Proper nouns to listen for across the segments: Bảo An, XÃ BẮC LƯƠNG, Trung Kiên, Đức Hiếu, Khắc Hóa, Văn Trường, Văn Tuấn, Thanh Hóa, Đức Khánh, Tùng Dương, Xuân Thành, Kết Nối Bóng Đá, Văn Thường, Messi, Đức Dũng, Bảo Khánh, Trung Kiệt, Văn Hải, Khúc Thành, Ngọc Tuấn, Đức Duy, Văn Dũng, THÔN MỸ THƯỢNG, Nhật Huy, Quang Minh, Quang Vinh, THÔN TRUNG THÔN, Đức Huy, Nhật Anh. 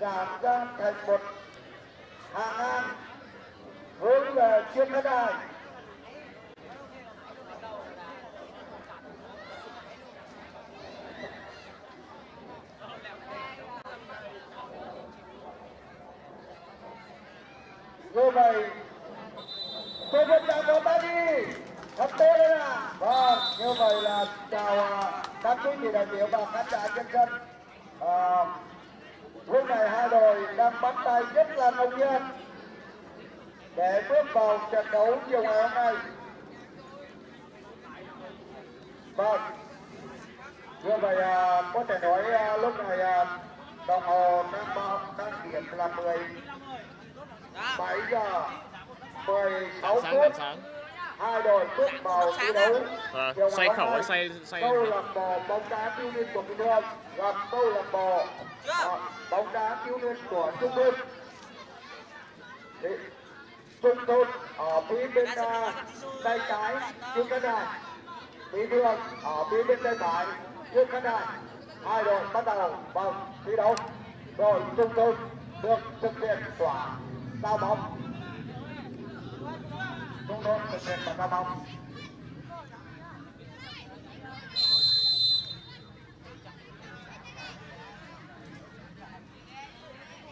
dàn ra thành một hàng ngang hướng về trước khán đài. Như vậy tôi vẫn đang có ba đi thật tốt đấy ạ. Vâng, như vậy là chào các quý vị đại biểu và khán giả nhân dân. Lúc này hai đội đang bắt tay rất là nồng nhiệt để bước vào trận đấu chiều ngày hôm nay. Vâng, như vậy có thể nói lúc này đồng hồ đang điểm là 17 giờ 16 phút. Hai đội bước vào thi đấu. Xoay khẩu hay xoay câu lạc bộ bóng đá Thiếu Niên của Bình Dương gặp câu lạc bộ bóng đá Thiếu Niên của Trung Thôn. Trung Thôn ở phía bên tay trái trước khán đài, Bình Dương ở phía bên tay phải trước khán đài. Hai đội bắt đầu vào thi đấu. Rồi Trung Thôn được thực hiện quả giao bóng. Trung Thôn thực hiện quả giao bóng.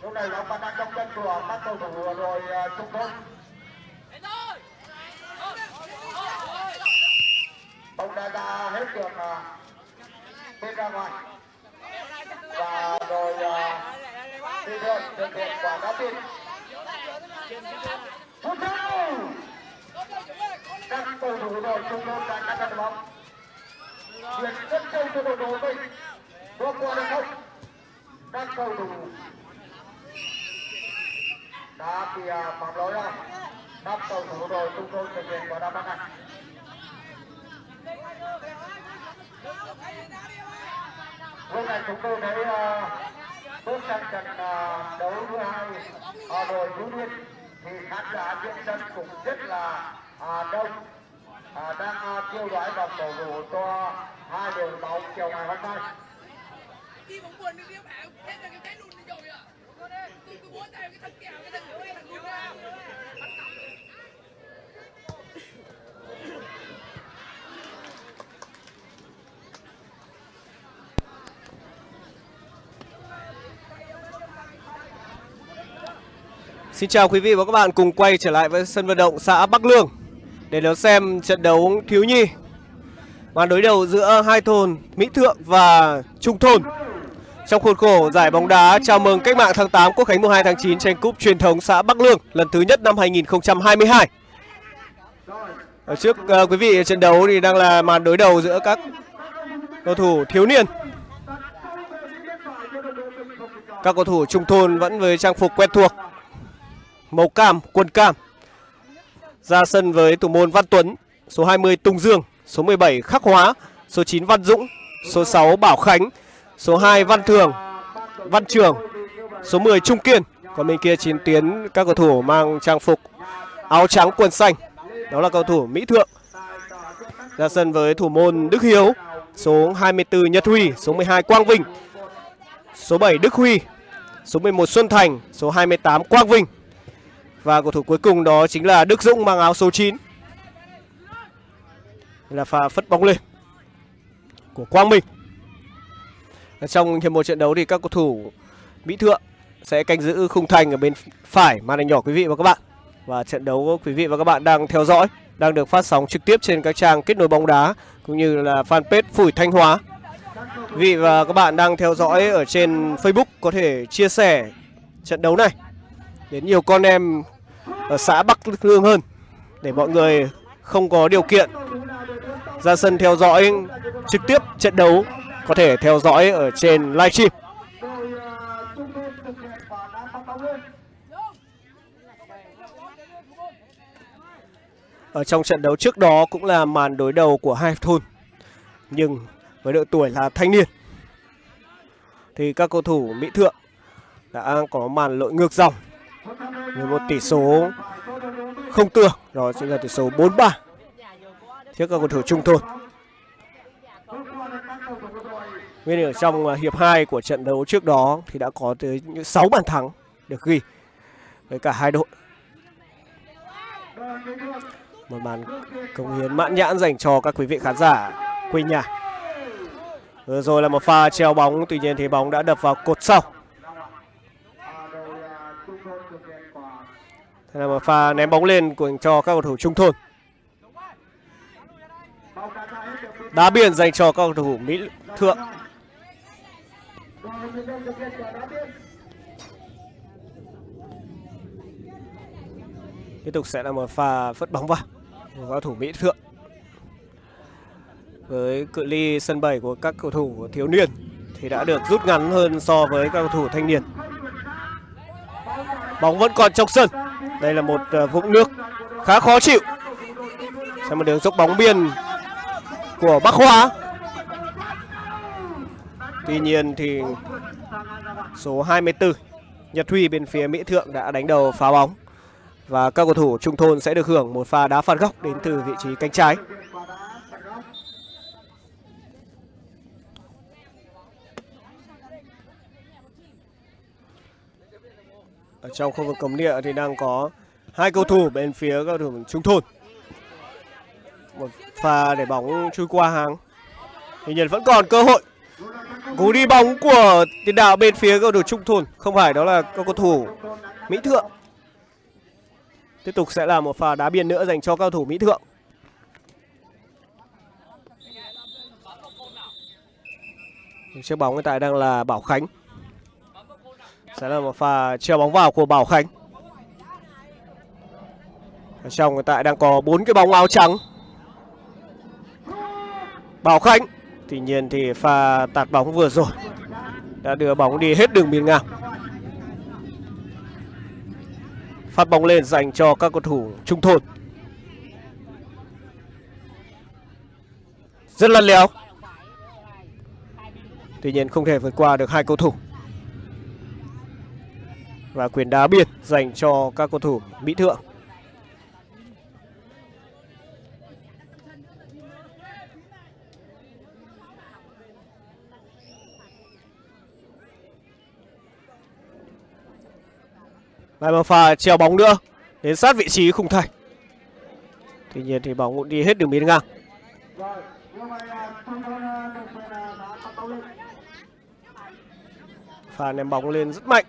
Lúc này nó vẫn đang trong chân của các cầu thủ rồi Trung Thôn. Bóng đã ra hết đường bên ra ngoài và rồi Bình Dương thực hiện quả đá biên. Phút sau các cầu thủ đội Trung Thôn đang cắt chân bóng, chuyển rất sâu cho đội đối phương, bước qua được không? Các cầu thủ đã bị phạm lỗi rồi. Các cầu thủ đội Trung Thôn thực hiện quả đá banh này. Lúc này chúng tôi thấy bước sang trận đấu thứ hai ở đội Thiếu Niên thì khán giả diễn sân cũng rất là đông, đang kêu gọi và cổ vũ cho hai đội bóng chiều ngày hôm nay. Xin chào quý vị và các bạn cùng quay trở lại với sân vận động xã Bắc Lương để đón xem trận đấu thiếu nhi màn đối đầu giữa hai thôn Mỹ Thượng và Trung Thôn trong khuôn khổ giải bóng đá chào mừng Cách mạng tháng 8 Quốc khánh mùng 2 tháng 9 tranh cúp truyền thống xã Bắc Lương lần thứ nhất năm 2022. Ở trước quý vị trận đấu thì đang là màn đối đầu giữa các cầu thủ thiếu niên. Các cầu thủ Trung Thôn vẫn với trang phục quen thuộc màu cam, quần cam, ra sân với thủ môn Văn Tuấn, số 20 Tùng Dương, số 17 Khắc Hóa, số 9 Văn Dũng, số 6 Bảo Khánh, số 2 Văn Trường, số 10 Trung Kiên. Còn bên kia chiến tuyến các cầu thủ mang trang phục áo trắng quần xanh, đó là cầu thủ Mỹ Thượng, ra sân với thủ môn Đức Hiếu, số 24 Nhật Huy, số 12 Quang Vinh, số 7 Đức Huy, số 11 Xuân Thành, số 28 Quang Vinh. Và cầu thủ cuối cùng đó chính là Đức Dũng mang áo số 9. Đây là pha phất bóng lên của Quang Minh. Trong hiệp một trận đấu thì các cầu thủ Mỹ Thượng sẽ canh giữ khung thành ở bên phải màn hình nhỏ quý vị và các bạn. Và trận đấu quý vị và các bạn đang theo dõi đang được phát sóng trực tiếp trên các trang Kết Nối Bóng Đá cũng như là fanpage Phủi Thanh Hóa. Quý vị và các bạn đang theo dõi ở trên Facebook có thể chia sẻ trận đấu này đến nhiều con em ở xã Bắc Lương hơn để mọi người không có điều kiện ra sân theo dõi trực tiếp trận đấu có thể theo dõi ở trên livestream. Ở trong trận đấu trước đó cũng là màn đối đầu của hai thôn nhưng với độ tuổi là thanh niên thì các cầu thủ Mỹ Thượng đã có màn lội ngược dòng với một tỷ số không tưởng, đó chính là tỷ số 4-3 trước các cầu thủ Trung Thôn. Nguyên ở trong hiệp 2 của trận đấu trước đó thì đã có tới 6 bàn thắng được ghi với cả hai đội. Một bàn công hiến mãn nhãn dành cho các quý vị khán giả quê nhà. Vừa rồi là một pha treo bóng, tuy nhiên thì bóng đã đập vào cột sau. Thế là một pha ném bóng lên của cho các cầu thủ Trung Thôn. Đá biên dành cho các cầu thủ Mỹ Thượng. Tiếp tục sẽ là một pha phất bóng vào của cầu thủ Mỹ Thượng. Với cự ly sân bẩy của các cầu thủ thiếu niên thì đã được rút ngắn hơn so với các cầu thủ thanh niên. Bóng vẫn còn trong sân. Đây là một vũng nước khá khó chịu. Xem một đường sút bóng biên của Bắc Hóa. Tuy nhiên thì số 24 Nhật Huy bên phía Mỹ Thượng đã đánh đầu phá bóng. Và các cầu thủ Trung Thôn sẽ được hưởng một pha đá phạt góc đến từ vị trí cánh trái. Ở trong khu vực cấm địa thì đang có hai cầu thủ bên phía các cầu thủ Trung Thôn. Một pha để bóng chui qua hàng. Hình như vẫn còn cơ hội. Cú đi bóng của tiền đạo bên phía cầu thủ Trung Thôn, không phải, đó là các cầu thủ Mỹ Thượng. Tiếp tục sẽ là một pha đá biên nữa dành cho cầu thủ Mỹ Thượng. Chiếc bóng hiện tại đang là Bảo Khánh. Sẽ là một pha treo bóng vào của Bảo Khánh. Ở trong hiện tại đang có 4 cái bóng áo trắng Bảo Khánh. Tuy nhiên thì pha tạt bóng vừa rồi đã đưa bóng đi hết đường biên ngang. Phát bóng lên dành cho các cầu thủ Trung Thôn. Rất là léo. Tuy nhiên không thể vượt qua được hai cầu thủ. Và quyền đá biên dành cho các cầu thủ Mỹ Thượng. Lại một pha treo bóng nữa đến sát vị trí khung thành. Tuy nhiên thì bóng cũng đi hết đường biên ngang. Pha ném bóng lên rất mạnh.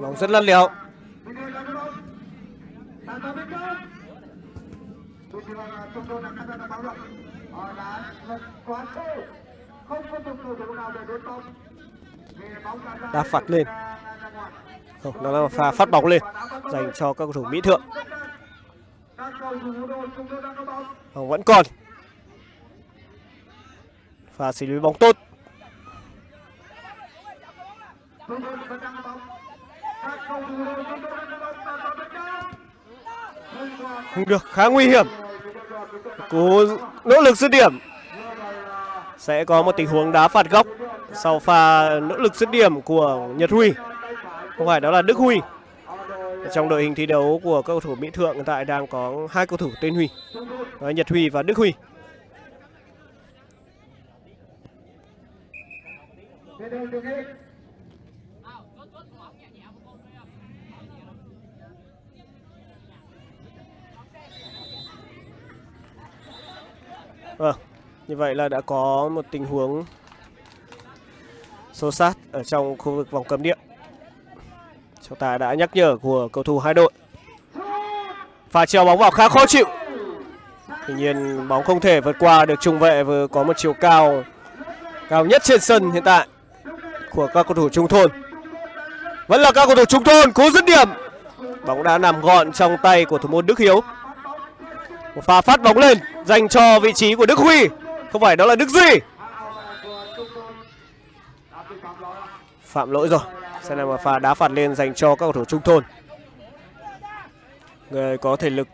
Bóng rất lăn léo. Đá phạt lên. Không, đó là một pha phát bóng lên dành cho các cầu thủ Mỹ Thượng. Bóng vẫn còn. Pha xử lý bóng tốt. Không được, khá nguy hiểm. Cú nỗ lực dứt điểm. Sẽ có một tình huống đá phạt góc sau pha nỗ lực dứt điểm của Nhật Huy. Không phải, đó là Đức Huy. Trong đội hình thi đấu của các cầu thủ Mỹ Thượng hiện tại đang có hai cầu thủ tên Huy, đó là Nhật Huy và Đức Huy. Vâng, như vậy là đã có một tình huống xô xát ở trong khu vực vòng cấm địa. Trọng tài đã nhắc nhở của cầu thủ hai đội. Pha treo bóng vào khá khó chịu. Tuy nhiên bóng không thể vượt qua được trung vệ vừa có một chiều cao cao nhất trên sân hiện tại của các cầu thủ Trung Thôn. Vẫn là các cầu thủ Trung Thôn, cú dứt điểm. Bóng đã nằm gọn trong tay của thủ môn Đức Hiếu. Một pha phát bóng lên dành cho vị trí của Đức Huy. Không phải, đó là Đức Duy. Phạm lỗi rồi. Sẽ là một pha đá phạt lên dành cho các cầu thủ Trung Thôn. Người có thể lực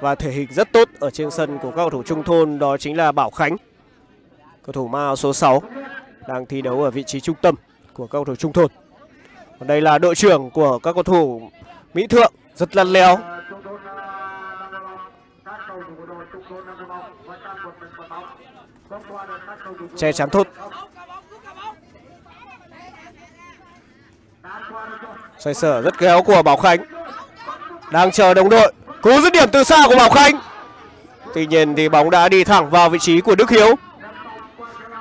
và thể hình rất tốt ở trên sân của các cầu thủ Trung Thôn đó chính là Bảo Khánh. Cầu thủ ma áo số 6 đang thi đấu ở vị trí trung tâm của các cầu thủ Trung Thôn. Còn đây là đội trưởng của các cầu thủ Mỹ Thượng, rất lăn léo. Che chắn thốt. Xoay sở rất khéo của Bảo Khánh. Đang chờ đồng đội. Cú dứt điểm từ xa của Bảo Khánh. Tuy nhiên thì bóng đã đi thẳng vào vị trí của Đức Hiếu.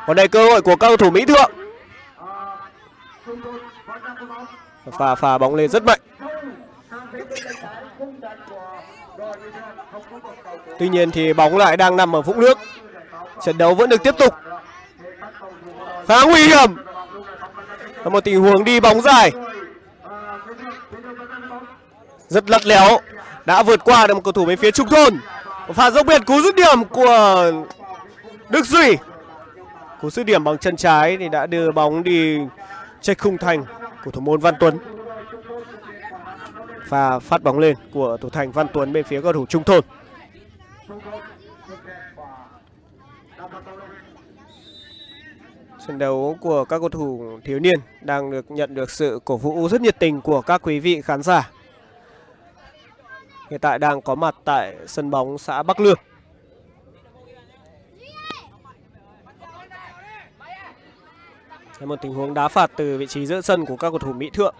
Còn đây cơ hội của các cầu thủ Mỹ Thượng. Phá bóng lên rất mạnh. Tuy nhiên thì bóng lại đang nằm ở vũng nước. Trận đấu vẫn được tiếp tục. Khá nguy hiểm. Có một tình huống đi bóng dài rất lắt léo, đã vượt qua được một cầu thủ bên phía Trung Thôn. Pha dốc biệt, cú dứt điểm của Đức Duy. Cú dứt điểm bằng chân trái thì đã đưa bóng đi chệch khung thành của thủ môn Văn Tuấn. Pha phát bóng lên của thủ thành Văn Tuấn bên phía cầu thủ Trung Thôn. Trận đấu của các cầu thủ thiếu niên đang được nhận được sự cổ vũ rất nhiệt tình của các quý vị khán giả. Hiện tại đang có mặt tại sân bóng xã Bắc Lương. Một tình huống đá phạt từ vị trí giữa sân của các cầu thủ Mỹ Thượng.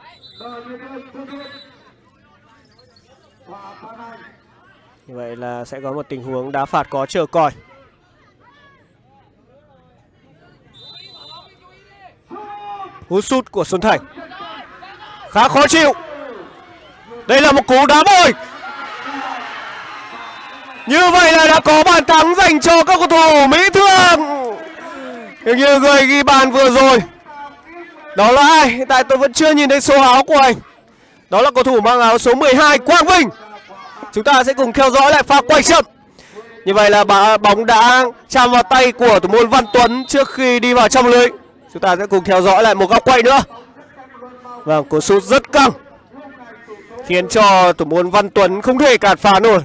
Như vậy là sẽ có một tình huống đá phạt có chờ còi. Cú sút của Xuân Thành khá khó chịu. Đây là một cú đá bồi. Như vậy là đã có bàn thắng dành cho các cầu thủ Mỹ Thượng. Như người ghi bàn vừa rồi, đó là ai? Hiện tại tôi vẫn chưa nhìn thấy số áo của anh. Đó là cầu thủ mang áo số 12 Quang Vinh. Chúng ta sẽ cùng theo dõi lại pha quay chậm. Như vậy là bóng đã chạm vào tay của thủ môn Văn Tuấn trước khi đi vào trong lưới. Chúng ta sẽ cùng theo dõi lại một góc quay nữa. Vâng, cú sút rất căng, khiến cho thủ môn Văn Tuấn không thể cản phá nổi.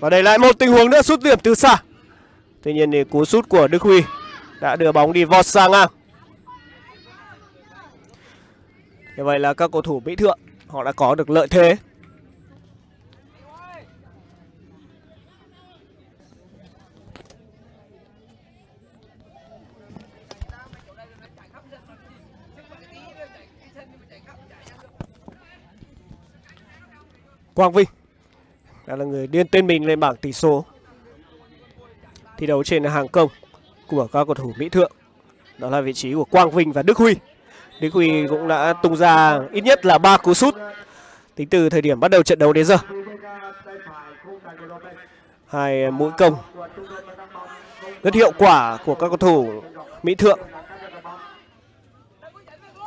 Và đây lại một tình huống nữa, sút điểm từ xa. Tuy nhiên thì cú sút của Đức Huy đã đưa bóng đi vọt sang ngang. Như vậy là các cầu thủ Mỹ Thượng họ đã có được lợi thế. Quang Vinh đã là người điền tên mình lên bảng tỷ số. Thi đấu trên hàng công của các cầu thủ Mỹ Thượng, đó là vị trí của Quang Vinh và Đức Huy. Đức Huy cũng đã tung ra ít nhất là 3 cú sút tính từ thời điểm bắt đầu trận đấu đến giờ. 2 mũi công rất hiệu quả của các cầu thủ Mỹ Thượng.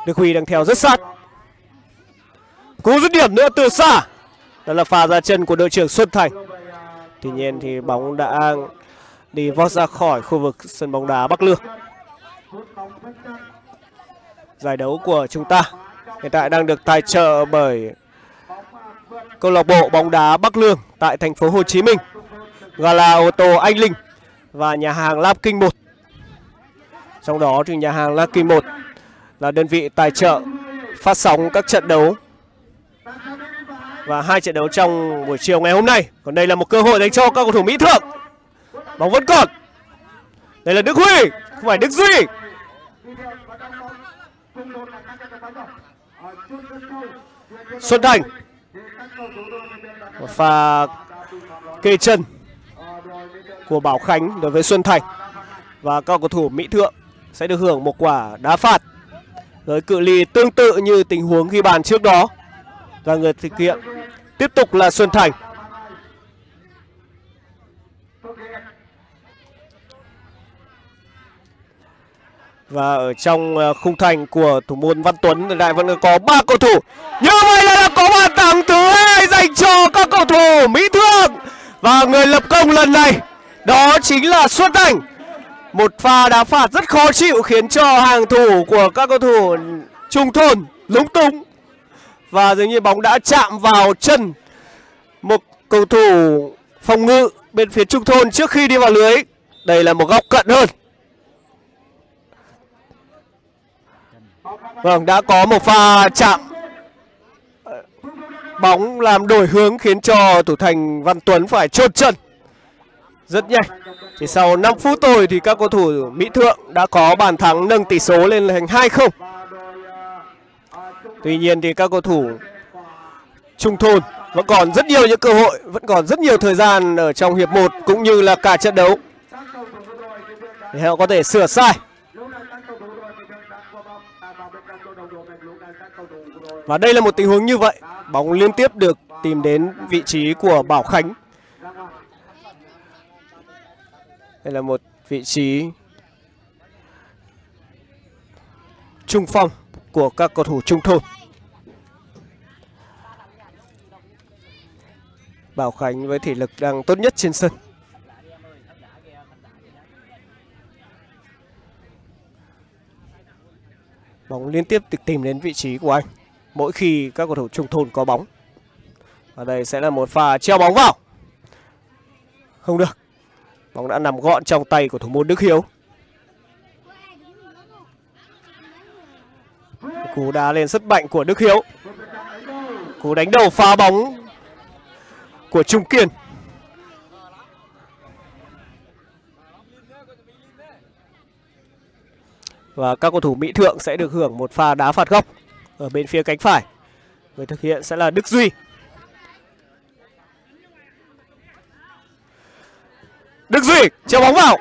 Đức Huy đang theo rất sát. Cú dứt điểm nữa từ xa. Đó là pha ra chân của đội trưởng Xuân Thành. Tuy nhiên thì bóng đã đi vót ra khỏi khu vực sân bóng đá Bắc Lương. Giải đấu của chúng ta hiện tại đang được tài trợ bởi câu lạc bộ bóng đá Bắc Lương tại thành phố Hồ Chí Minh, Gala ô tô Anh Linh và nhà hàng Lam Kinh 1. Trong đó thì nhà hàng Lam Kinh 1 là đơn vị tài trợ phát sóng các trận đấu. Và 2 trận đấu trong buổi chiều ngày hôm nay. Còn đây là một cơ hội dành cho các cầu thủ Mỹ Thượng. Bóng vẫn còn. Đây là Đức Huy, không phải Đức Duy. Xuân Thành. Một pha kê chân của Bảo Khánh đối với Xuân Thành. Và các cầu thủ Mỹ Thượng sẽ được hưởng một quả đá phạt với cự ly tương tự như tình huống ghi bàn trước đó. Và người thực hiện tiếp tục là Xuân Thành. Và ở trong khung thành của thủ môn Văn Tuấn lại vẫn có 3 cầu thủ. Như vậy là đã có bàn thắng thứ 2 dành cho các cầu thủ Mỹ Thượng. Và người lập công lần này đó chính là Xuân Thành. Một pha đá phạt rất khó chịu khiến cho hàng thủ của các cầu thủ Trung Thôn lúng túng. Và dường như bóng đã chạm vào chân một cầu thủ phòng ngự bên phía Trung Thôn trước khi đi vào lưới. Đây là một góc cận hơn. Vâng, đã có một pha chạm Bóng làm đổi hướng khiến cho thủ thành Văn Tuấn phải chột chân. Rất nhanh, chỉ sau 5 phút thôi thì các cầu thủ Mỹ Thượng đã có bàn thắng nâng tỷ số lên thành 2-0. Tuy nhiên thì các cầu thủ Trung Thôn vẫn còn rất nhiều những cơ hội, vẫn còn rất nhiều thời gian ở trong hiệp 1 cũng như là cả trận đấu để họ có thể sửa sai. Và đây là một tình huống như vậy, bóng liên tiếp được tìm đến vị trí của Bảo Khánh. Đây là một vị trí trung phong của các cầu thủ Trung Thôn. Bảo Khánh với thể lực đang tốt nhất trên sân. Bóng liên tiếp được tìm đến vị trí của anh mỗi khi các cầu thủ Trung Thôn có bóng. Và đây sẽ là một pha treo bóng vào. Không được. Bóng đã nằm gọn trong tay của thủ môn Đức Hiếu. Cú đá lên rất mạnh của Đức Hiếu. Cú đánh đầu phá bóng của Trung Kiên. Và các cầu thủ Mỹ Thượng sẽ được hưởng một pha đá phạt góc ở bên phía cánh phải. Người thực hiện sẽ là Đức Duy. Đức Duy treo bóng vào.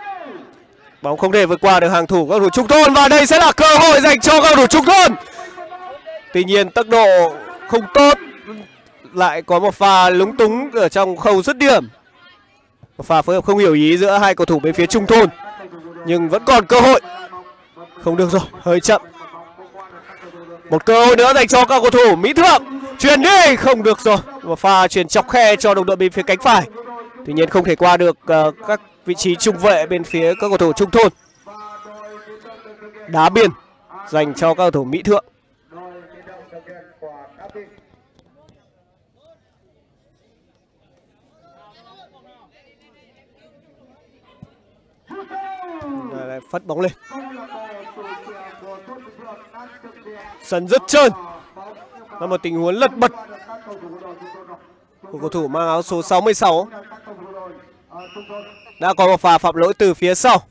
Bóng không thể vượt qua được hàng thủ các cầu thủ Trung Thôn. Và đây sẽ là cơ hội dành cho các cầu thủ Trung Thôn. Tuy nhiên tốc độ không tốt. Lại có một pha lúng túng ở trong khâu dứt điểm. Một pha phối hợp không hiểu ý giữa hai cầu thủ bên phía Trung Thôn. Nhưng vẫn còn cơ hội. Không được rồi, hơi chậm. Một cơ hội nữa dành cho các cầu thủ Mỹ Thượng. Chuyền đi, không được rồi. Một pha chuyền chọc khe cho đồng đội bên phía cánh phải. Tuy nhiên không thể qua được các vị trí trung vệ bên phía các cầu thủ Trung Thôn. Đá biên dành cho các cầu thủ Mỹ Thượng. Lại phát bóng lên. Sân rất trơn. Là một tình huống lật bật của cầu thủ mang áo số 66. Đã có một pha phạm lỗi từ phía sau.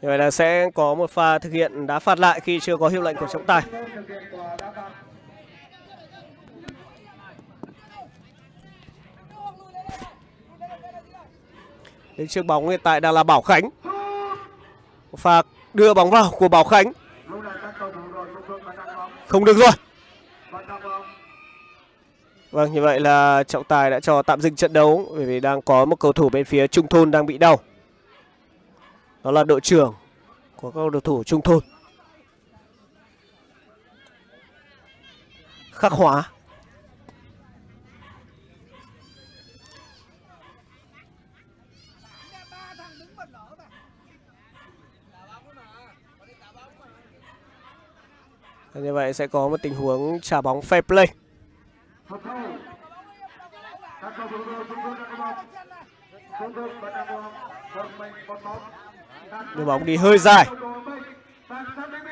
Như vậy là sẽ có một pha thực hiện đá phạt lại khi chưa có hiệu lệnh của trọng tài. Đến trước bóng hiện tại đang là Bảo Khánh. Một pha đưa bóng vào của Bảo Khánh. Không được rồi. Vâng, như vậy là trọng tài đã cho tạm dừng trận đấu bởi vì đang có một cầu thủ bên phía Trung Thôn đang bị đau. Đó là đội trưởng của các cầu thủ Trung Thôn, Khắc Hóa. Và như vậy sẽ có một tình huống trả bóng fair play. Đưa bóng đi hơi dài.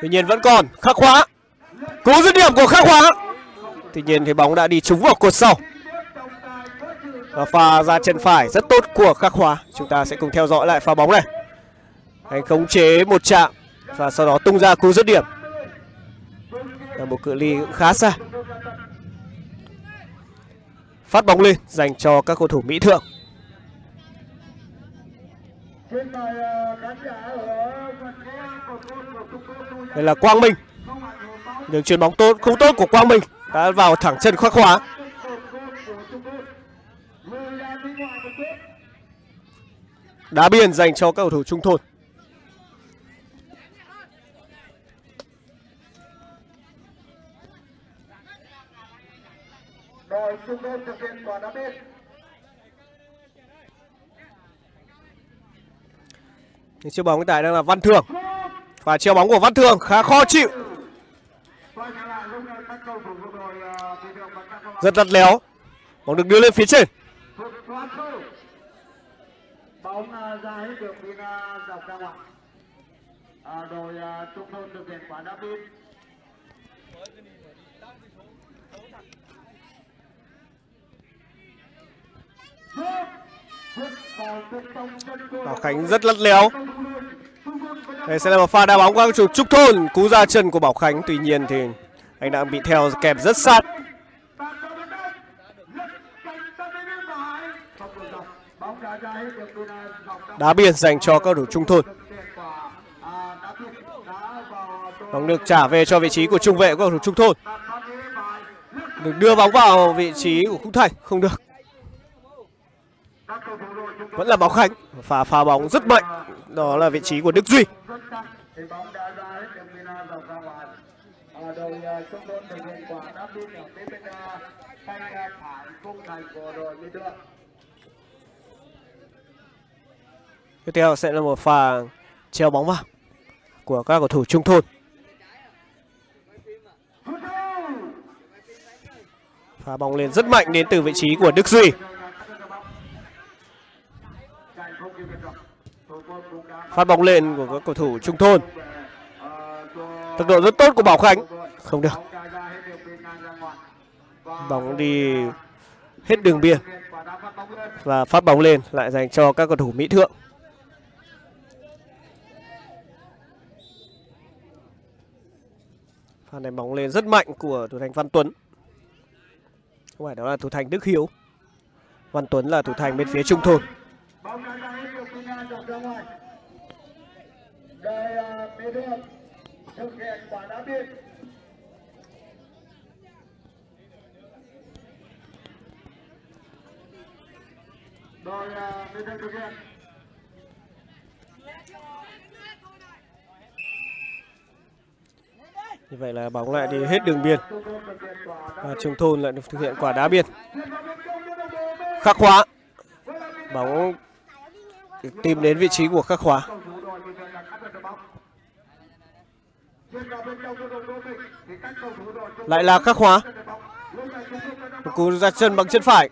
Tuy nhiên vẫn còn Khắc Hóa. Cú dứt điểm của Khắc Hóa. Tuy nhiên thì bóng đã đi trúng vào cột sau. Và pha ra chân phải rất tốt của Khắc Hóa. Chúng ta sẽ cùng theo dõi lại pha bóng này. Anh khống chế một chạm và sau đó tung ra cú dứt điểm. Là một cự ly cũng khá xa. Phát bóng lên dành cho các cầu thủ Mỹ Thượng. Đây là Quang Minh. Đường chuyền bóng tốt, không tốt của Quang Minh. Đã vào thẳng chân Khắc Hóa. Đá biên dành cho các cầu thủ Trung Thôn. Chiếc bóng hiện tại đang là Văn Thường. Và treo bóng của Văn Thường khá khó chịu, rất lắt léo. Bóng được đưa lên phía trên. Bóng ra hết đường biên dọc ra ngoài. Đội Trung Thôn thực hiện quả đá biên. Bảo Khánh rất lắt léo. Đây sẽ là một pha đá bóng qua trục Trúc Thôn, cú ra chân của Bảo Khánh, tuy nhiên thì anh đang bị theo kẹp rất sát. Đá biên dành cho các đội Trung Thôn. Bóng được trả về cho vị trí của trung vệ của các đội Trung Thôn. Được đưa bóng vào vị trí của Khúc Thành, không được. Vẫn là Bảo Khánh, pha phá bóng rất mạnh. Đó là vị trí của Đức Duy. Tiếp theo sẽ là một pha treo bóng vào của các cầu thủ Trung Thôn. Pha bóng lên rất mạnh đến từ vị trí của Đức Duy. Phát bóng lên của các cầu thủ Trung Thôn. Tốc độ rất tốt của Bảo Khánh, không được. Bóng đi hết đường biên. Và phát bóng lên lại dành cho các cầu thủ Mỹ Thượng. Pha này bóng lên rất mạnh của thủ thành Văn Tuấn. Không phải, đó là thủ thành Đức Hiếu. Văn Tuấn là thủ thành bên phía Trung Thôn. Như vậy là bóng lại đi hết đường biên và Trung Thôn lại được thực hiện quả đá biên. Khắc Hóa, bóng tìm đến vị trí của Khắc Hóa. Lại là Khắc Hóa. Một cú ra chân bằng chân phải.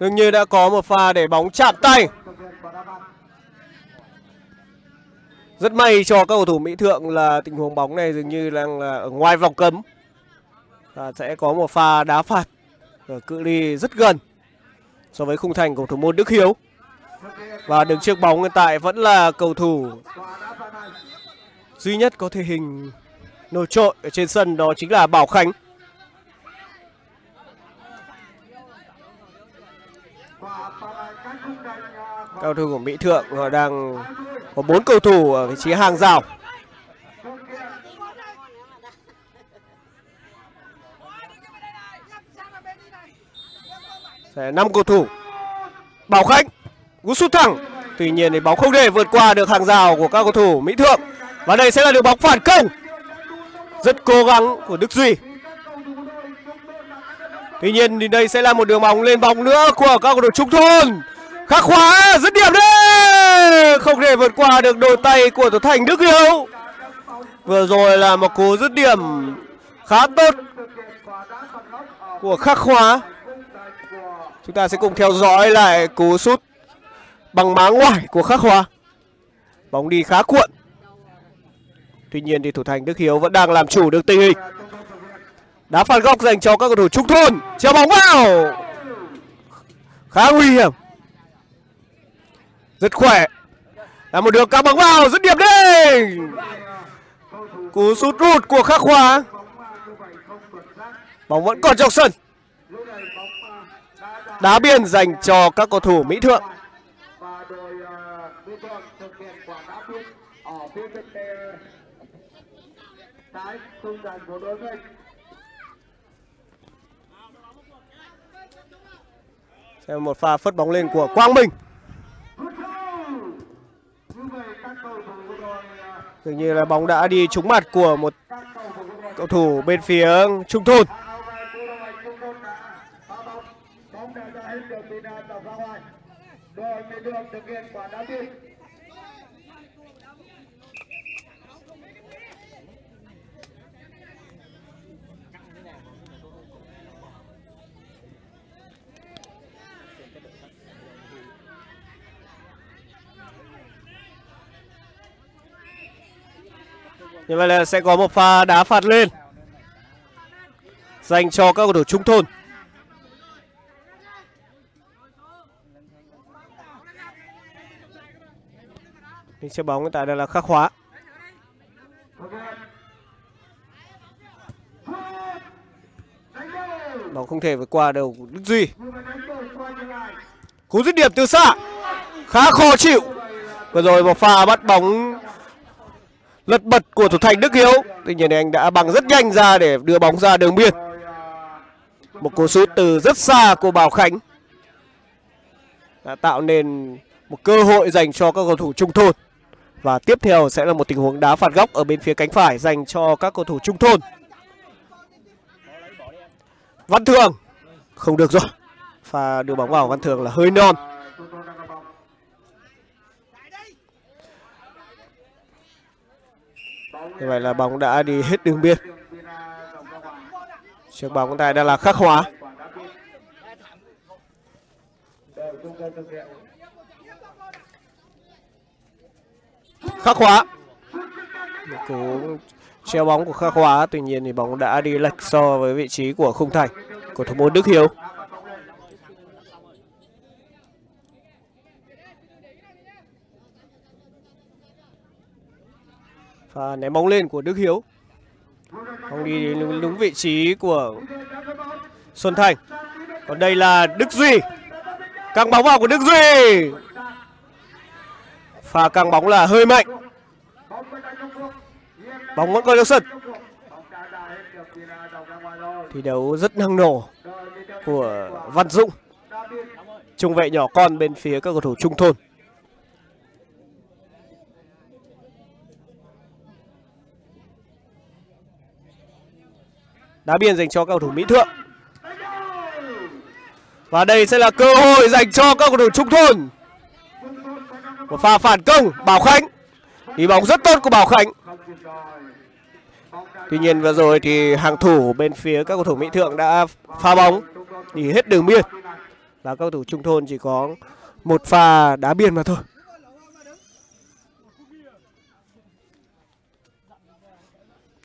Dường như đã có một pha để bóng chạm tay. Rất may cho các cầu thủ Mỹ Thượng là tình huống bóng này dường như đang là ở ngoài vòng cấm. Và sẽ có một pha đá phạt ở cự ly rất gần so với khung thành của thủ môn Đức Hiếu. Và đứng trước bóng hiện tại vẫn là cầu thủ duy nhất có thể hình nổi trội ở trên sân, đó chính là Bảo Khánh. Cầu thủ của Mỹ Thượng họ đang có 4 cầu thủ ở vị trí hàng rào. Sẽ 5 cầu thủ. Bảo Khánh cú sút thẳng, tuy nhiên thì bóng không thể vượt qua được hàng rào của các cầu thủ Mỹ Thượng. Và đây sẽ là đường bóng phản công rất cố gắng của Đức Duy. Tuy nhiên thì đây sẽ là một đường bóng lên bóng nữa của các cầu thủ Trung Thôn. Khắc Hóa dứt điểm đấy, không thể vượt qua được đôi tay của thủ thành Đức Hiếu. Vừa rồi là một cú dứt điểm khá tốt của Khắc Hóa. Chúng ta sẽ cùng theo dõi lại cú sút bằng má ngoài của Khắc Hóa. Bóng đi khá cuộn. Tuy nhiên thì thủ thành Đức Hiếu vẫn đang làm chủ được tình hình. Đá phạt góc dành cho các cầu thủ Trung Thôn. Treo bóng vào, khá nguy hiểm. Rất khỏe. Là một đường cao bóng vào, dứt điểm đi. Cú sút rút của Khắc Hóa. Bóng vẫn còn trong sân. Đá biên dành cho các cầu thủ Mỹ Thượng. Xem một pha phất bóng lên của Quang Minh. Dường như là bóng đã đi trúng mặt của một cầu thủ bên phía Trung Thôn. đội về đường thực hiện quả đá biên. Như vậy là sẽ có một pha đá phạt lên dành cho các cầu thủ Trung Thôn. Những chiếc bóng hiện tại đây là Khắc Hóa. Bóng không thể vượt qua đầu Đức Duy. Cú dứt điểm từ xa khá khó chịu. Vừa rồi một pha bắt bóng lật bật của thủ thành Đức Hiếu. Tuy nhiên anh đã bằng rất nhanh ra để đưa bóng ra đường biên. Một cú sút từ rất xa của Bảo Khánh đã tạo nên một cơ hội dành cho các cầu thủ Trung Thôn. Và tiếp theo sẽ là một tình huống đá phạt góc ở bên phía cánh phải dành cho các cầu thủ Trung Thôn. Văn Thường không được rồi. Pha đưa bóng vào Văn Thường là hơi non. Như vậy là bóng đã đi hết đường biên. Chiếc bóng này đang là Khắc Hóa. Khắc Hóa. Cú treo bóng của Khắc Hóa, tuy nhiên thì bóng đã đi lệch so với vị trí của khung thành của thủ môn Đức Hiếu. Pha ném bóng lên của Đức Hiếu, bóng đi đúng vị trí của Xuân Thành. Còn đây là Đức Duy, căng bóng vào của Đức Duy. Pha căng bóng là hơi mạnh. Bóng vẫn còn được sân. Thi đấu rất năng nổ của Văn Dũng, trung vệ nhỏ con bên phía các cầu thủ Trung Thôn. Đá biên dành cho các cầu thủ Mỹ Thượng. Và đây sẽ là cơ hội dành cho các cầu thủ Trung Thôn. Một pha phản công. Bảo Khánh, đi bóng rất tốt của Bảo Khánh. Tuy nhiên vừa rồi thì hàng thủ bên phía các cầu thủ Mỹ Thượng đã pha bóng đi hết đường biên và các cầu thủ Trung Thôn chỉ có một pha đá biên mà thôi.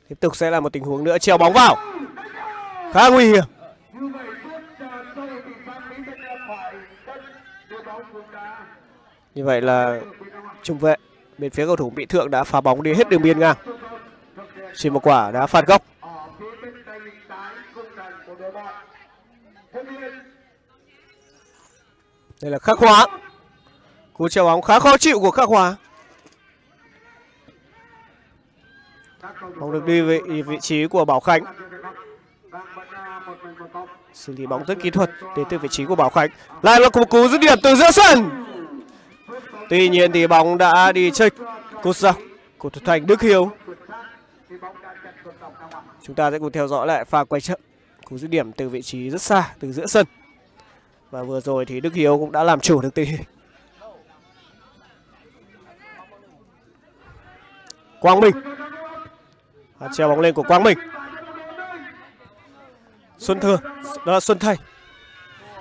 Tiếp tục sẽ là một tình huống nữa, treo bóng vào khá nguy hiểm. Như vậy là trung vệ bên phía cầu thủ Mỹ Thượng đã phá bóng đi hết đường biên ngang. Xin một quả đá phạt góc. Đây là Khắc Hóa. Cú treo bóng khá khó chịu của Khắc Hóa. Bóng được đi về vị trí của Bảo Khánh. Xử lý bóng rất kỹ thuật đến từ vị trí của Bảo Khánh. Lại là cú dứt điểm từ giữa sân. Tuy nhiên thì bóng đã đi chệch cột dọc của thủ thành Đức Hiếu. Chúng ta sẽ cùng theo dõi lại pha quay chậm. Cú dứt điểm từ vị trí rất xa, từ giữa sân. Và vừa rồi thì Đức Hiếu cũng đã làm chủ được tình hình. Quang Minh. Treo bóng lên của Quang Minh. Xuân Thường, đó là Xuân Thành.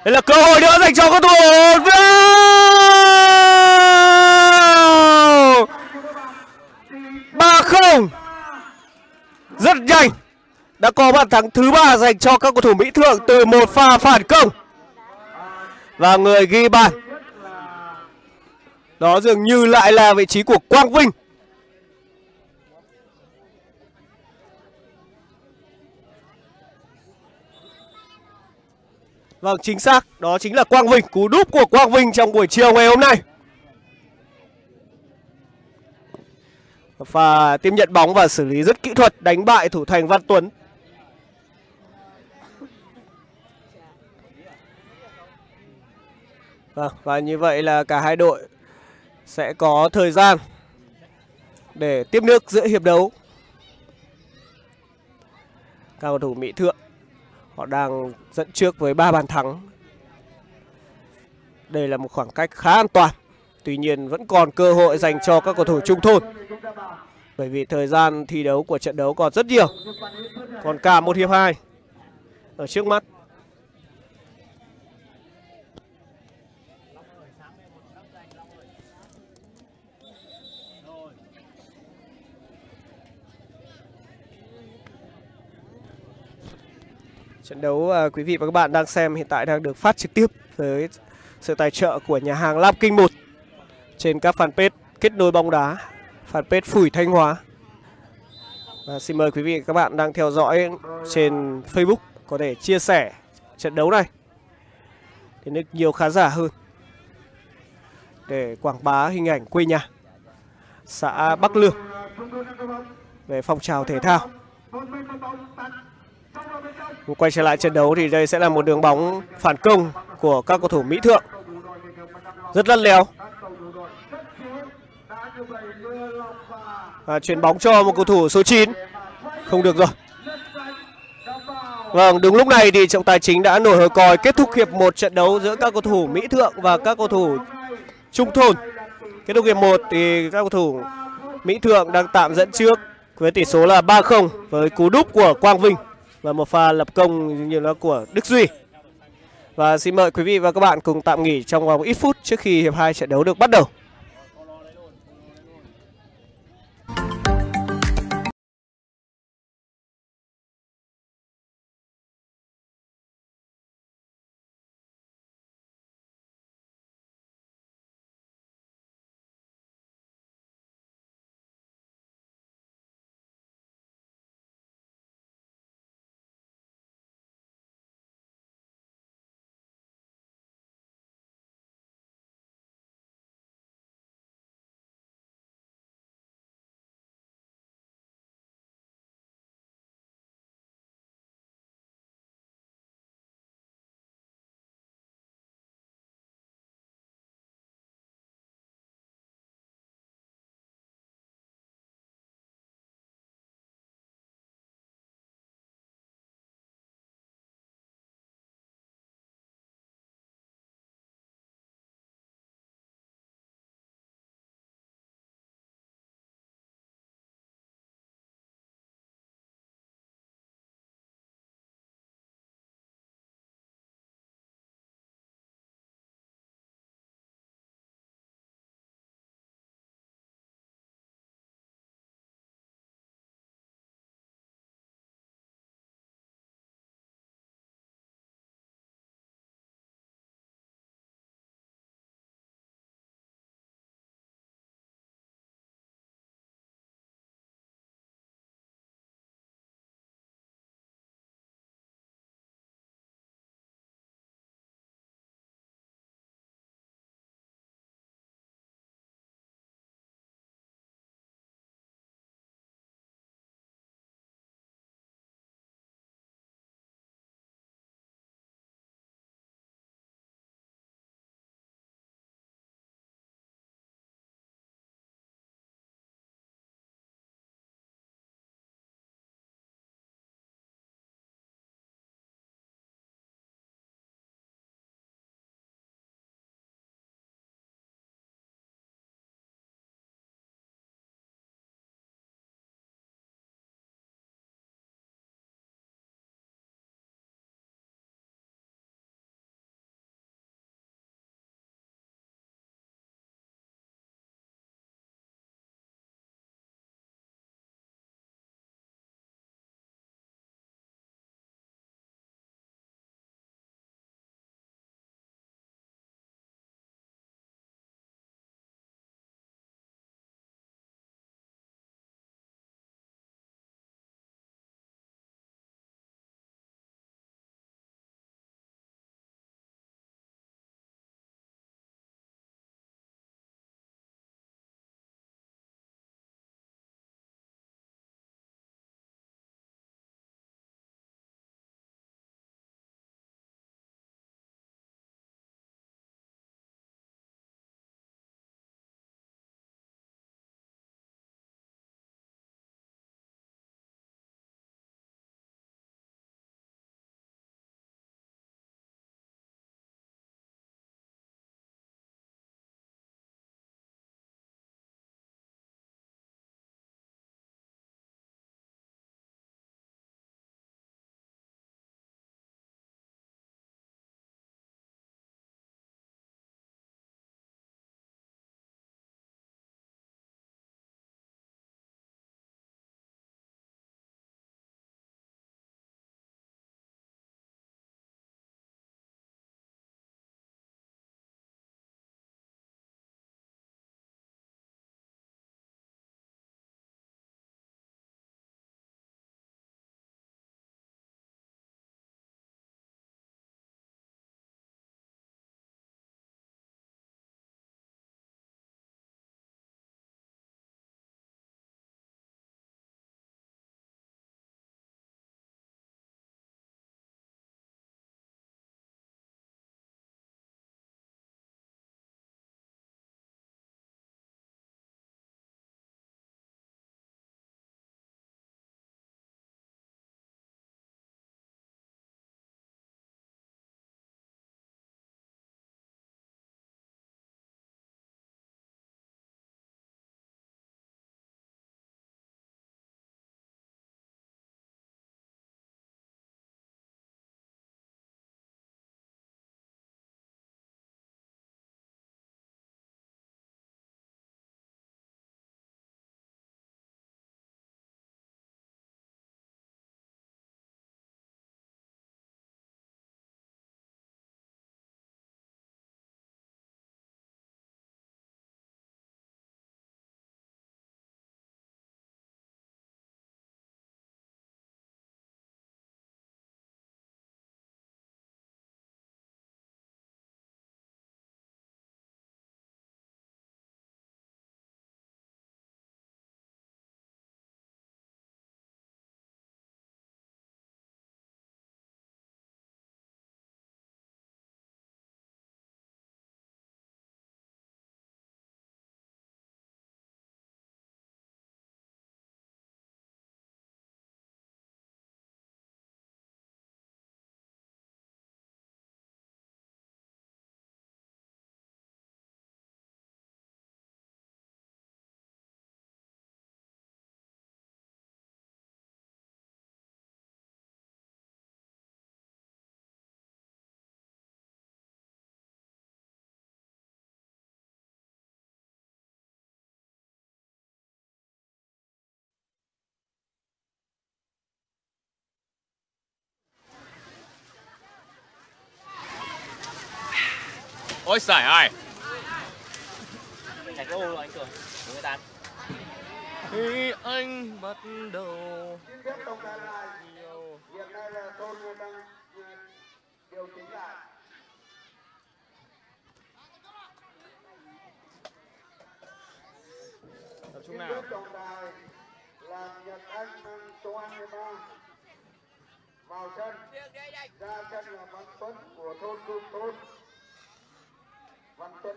Đây là cơ hội nữa dành cho cầu thủ Ba không. Rất nhanh đã có bàn thắng thứ 3 dành cho các cầu thủ Mỹ Thượng từ một pha phản công. Và người ghi bàn đó dường như lại là vị trí của Quang Vinh. Vâng, chính xác, đó chính là Quang Vinh, cú đúp của Quang Vinh trong buổi chiều ngày hôm nay. Và tiếp nhận bóng và xử lý rất kỹ thuật, đánh bại thủ thành Văn Tuấn. Và như vậy là cả hai đội sẽ có thời gian để tiếp nước giữa hiệp đấu. Các cầu thủ Mỹ Thượng họ đang dẫn trước với 3 bàn thắng. Đây là một khoảng cách khá an toàn. Tuy nhiên vẫn còn cơ hội dành cho các cầu thủ Trung Thôn, bởi vì thời gian thi đấu của trận đấu còn rất nhiều. Còn cả một hiệp 2 ở trước mắt. Trận đấu quý vị và các bạn đang xem hiện tại đang được phát trực tiếp với sự tài trợ của nhà hàng Lam Kinh 1 trên các fanpage Kết Nối Bóng Đá, fanpage Phủi Thanh Hóa. Và xin mời quý vị và các bạn đang theo dõi trên Facebook có thể chia sẻ trận đấu này đến được nhiều khán giả hơn để quảng bá hình ảnh quê nhà xã Bắc Lương về phong trào thể thao. Quay trở lại trận đấu thì đây sẽ là một đường bóng phản công của các cầu thủ Mỹ Thượng, rất lắt léo, và chuyển bóng cho một cầu thủ số 9. Không được rồi. Vâng, đúng lúc này thì trọng tài chính đã nổi hồi còi kết thúc hiệp 1 trận đấu giữa các cầu thủ Mỹ Thượng và các cầu thủ Trung Thôn. Kết thúc hiệp 1 thì các cầu thủ Mỹ Thượng đang tạm dẫn trước với tỷ số là 3-0 với cú đúp của Quang Vinh và một pha lập công như là của Đức Duy. Và xin mời quý vị và các bạn cùng tạm nghỉ trong vòng ít phút trước khi hiệp 2 trận đấu được bắt đầu. Ôi sải ai. Chạy ô rồi anh Cường. Người ta. Khi anh bắt đầu. Việc này là Thôn đang điều chỉnh lại. Tập trung nào. Là Nhật Anh mang số 23 vào sân, ra sân là Văn Tuấn của Thôn Trung Thôn. Văn Tuấn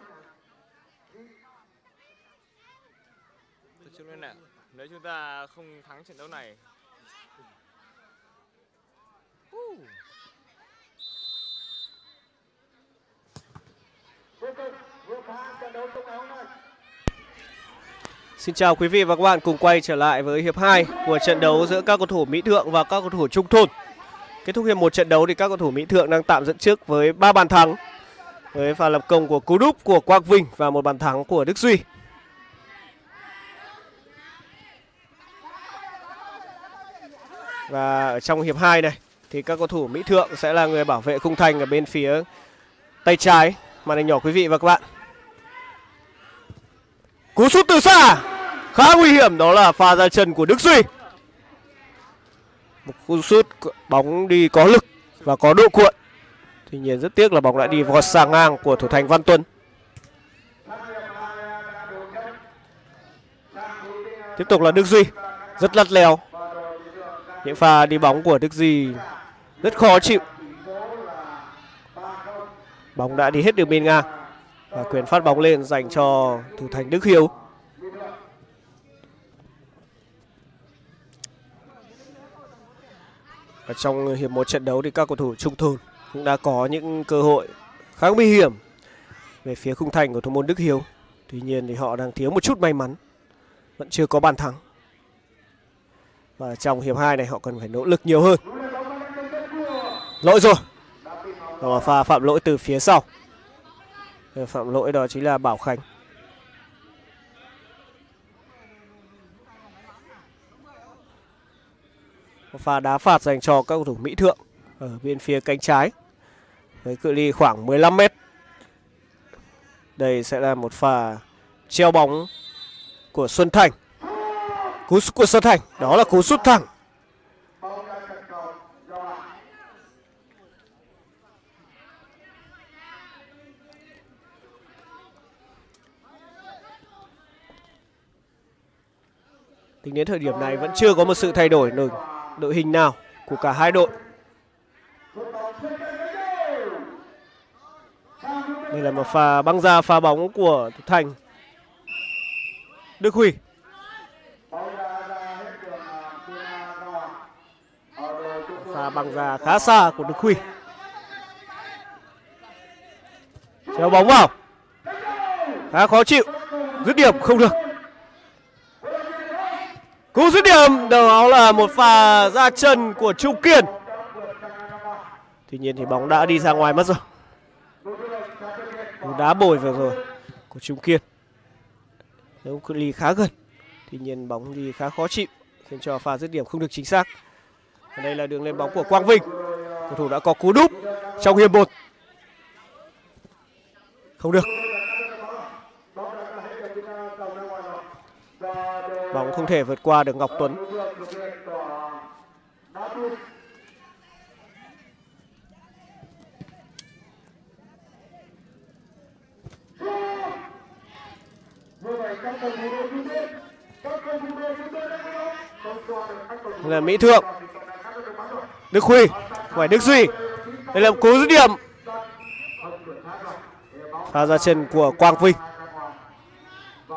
trước lên ạ. Nếu chúng ta không thắng trận đấu này Xin chào quý vị và các bạn, cùng quay trở lại với hiệp 2 của trận đấu giữa các cầu thủ Mỹ Thượng và các cầu thủ Trung Thôn. Kết thúc hiệp 1 trận đấu thì các cầu thủ Mỹ Thượng đang tạm dẫn trước với 3 bàn thắng, với pha lập công của Cú Đúc của Quang Vinh và một bàn thắng của Đức Duy. Và ở trong hiệp 2 này thì các cầu thủ Mỹ Thượng sẽ là người bảo vệ khung thành ở bên phía tay trái màn hình nhỏ quý vị và các bạn. Cú sút từ xa khá nguy hiểm, đó là pha ra chân của Đức Duy. Một cú sút bóng đi có lực và có độ cuộn. Tuy nhiên rất tiếc là bóng đã đi vọt sang ngang của thủ thành Văn Tuấn. Tiếp tục là Đức Duy, rất lắt léo. Những pha đi bóng của Đức Duy rất khó chịu. Bóng đã đi hết đường biên ngang. Và quyền phát bóng lên dành cho thủ thành Đức Hiếu. Và trong hiệp 1 trận đấu thì các cầu thủ Trung Thôn cũng đã có những cơ hội khá nguy hiểm về phía khung thành của thủ môn Đức Hiếu. Tuy nhiên thì họ đang thiếu một chút may mắn, vẫn chưa có bàn thắng. Và trong hiệp 2 này họ cần phải nỗ lực nhiều hơn. Lỗi rồi. Đó là pha phạm lỗi từ phía sau. Phạm lỗi đó chính là Bảo Khánh. Pha đá phạt dành cho các cầu thủ Mỹ Thượng ở bên phía cánh trái với cự ly khoảng 15 m. Đây sẽ là một pha treo bóng của Xuân Thành. Cú sút của Xuân Thành, đó là cú sút thẳng. Tính đến thời điểm này vẫn chưa có một sự thay đổi đội hình nào của cả hai đội. Đây là một pha băng ra phá bóng của thủ thành Đức Huy. Pha băng ra khá xa của Đức Huy. Treo bóng vào. Khá khó chịu. Dứt điểm không được. Cú dứt điểm đó là một pha ra chân của Trung Kiên. Tuy nhiên thì bóng đã đi ra ngoài mất rồi. Cú đá bồi vừa rồi của Trung Kiên. Nếu cự ly khá gần. Tuy nhiên bóng đi khá khó chịu, khiến cho pha dứt điểm không được chính xác. Và đây là đường lên bóng của Quang Vinh. Cầu thủ đã có cú đúp trong hiệp 1. Không được. Bóng không thể vượt qua được Ngọc Tuấn. Là Mỹ Thượng. Đức Huy, ngoài Đức Duy. Đây là một cú dứt điểm. Pha ra chân của Quang Vinh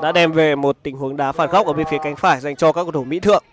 đã đem về một tình huống đá phạt góc ở bên phía cánh phải dành cho các cầu thủ Mỹ Thượng.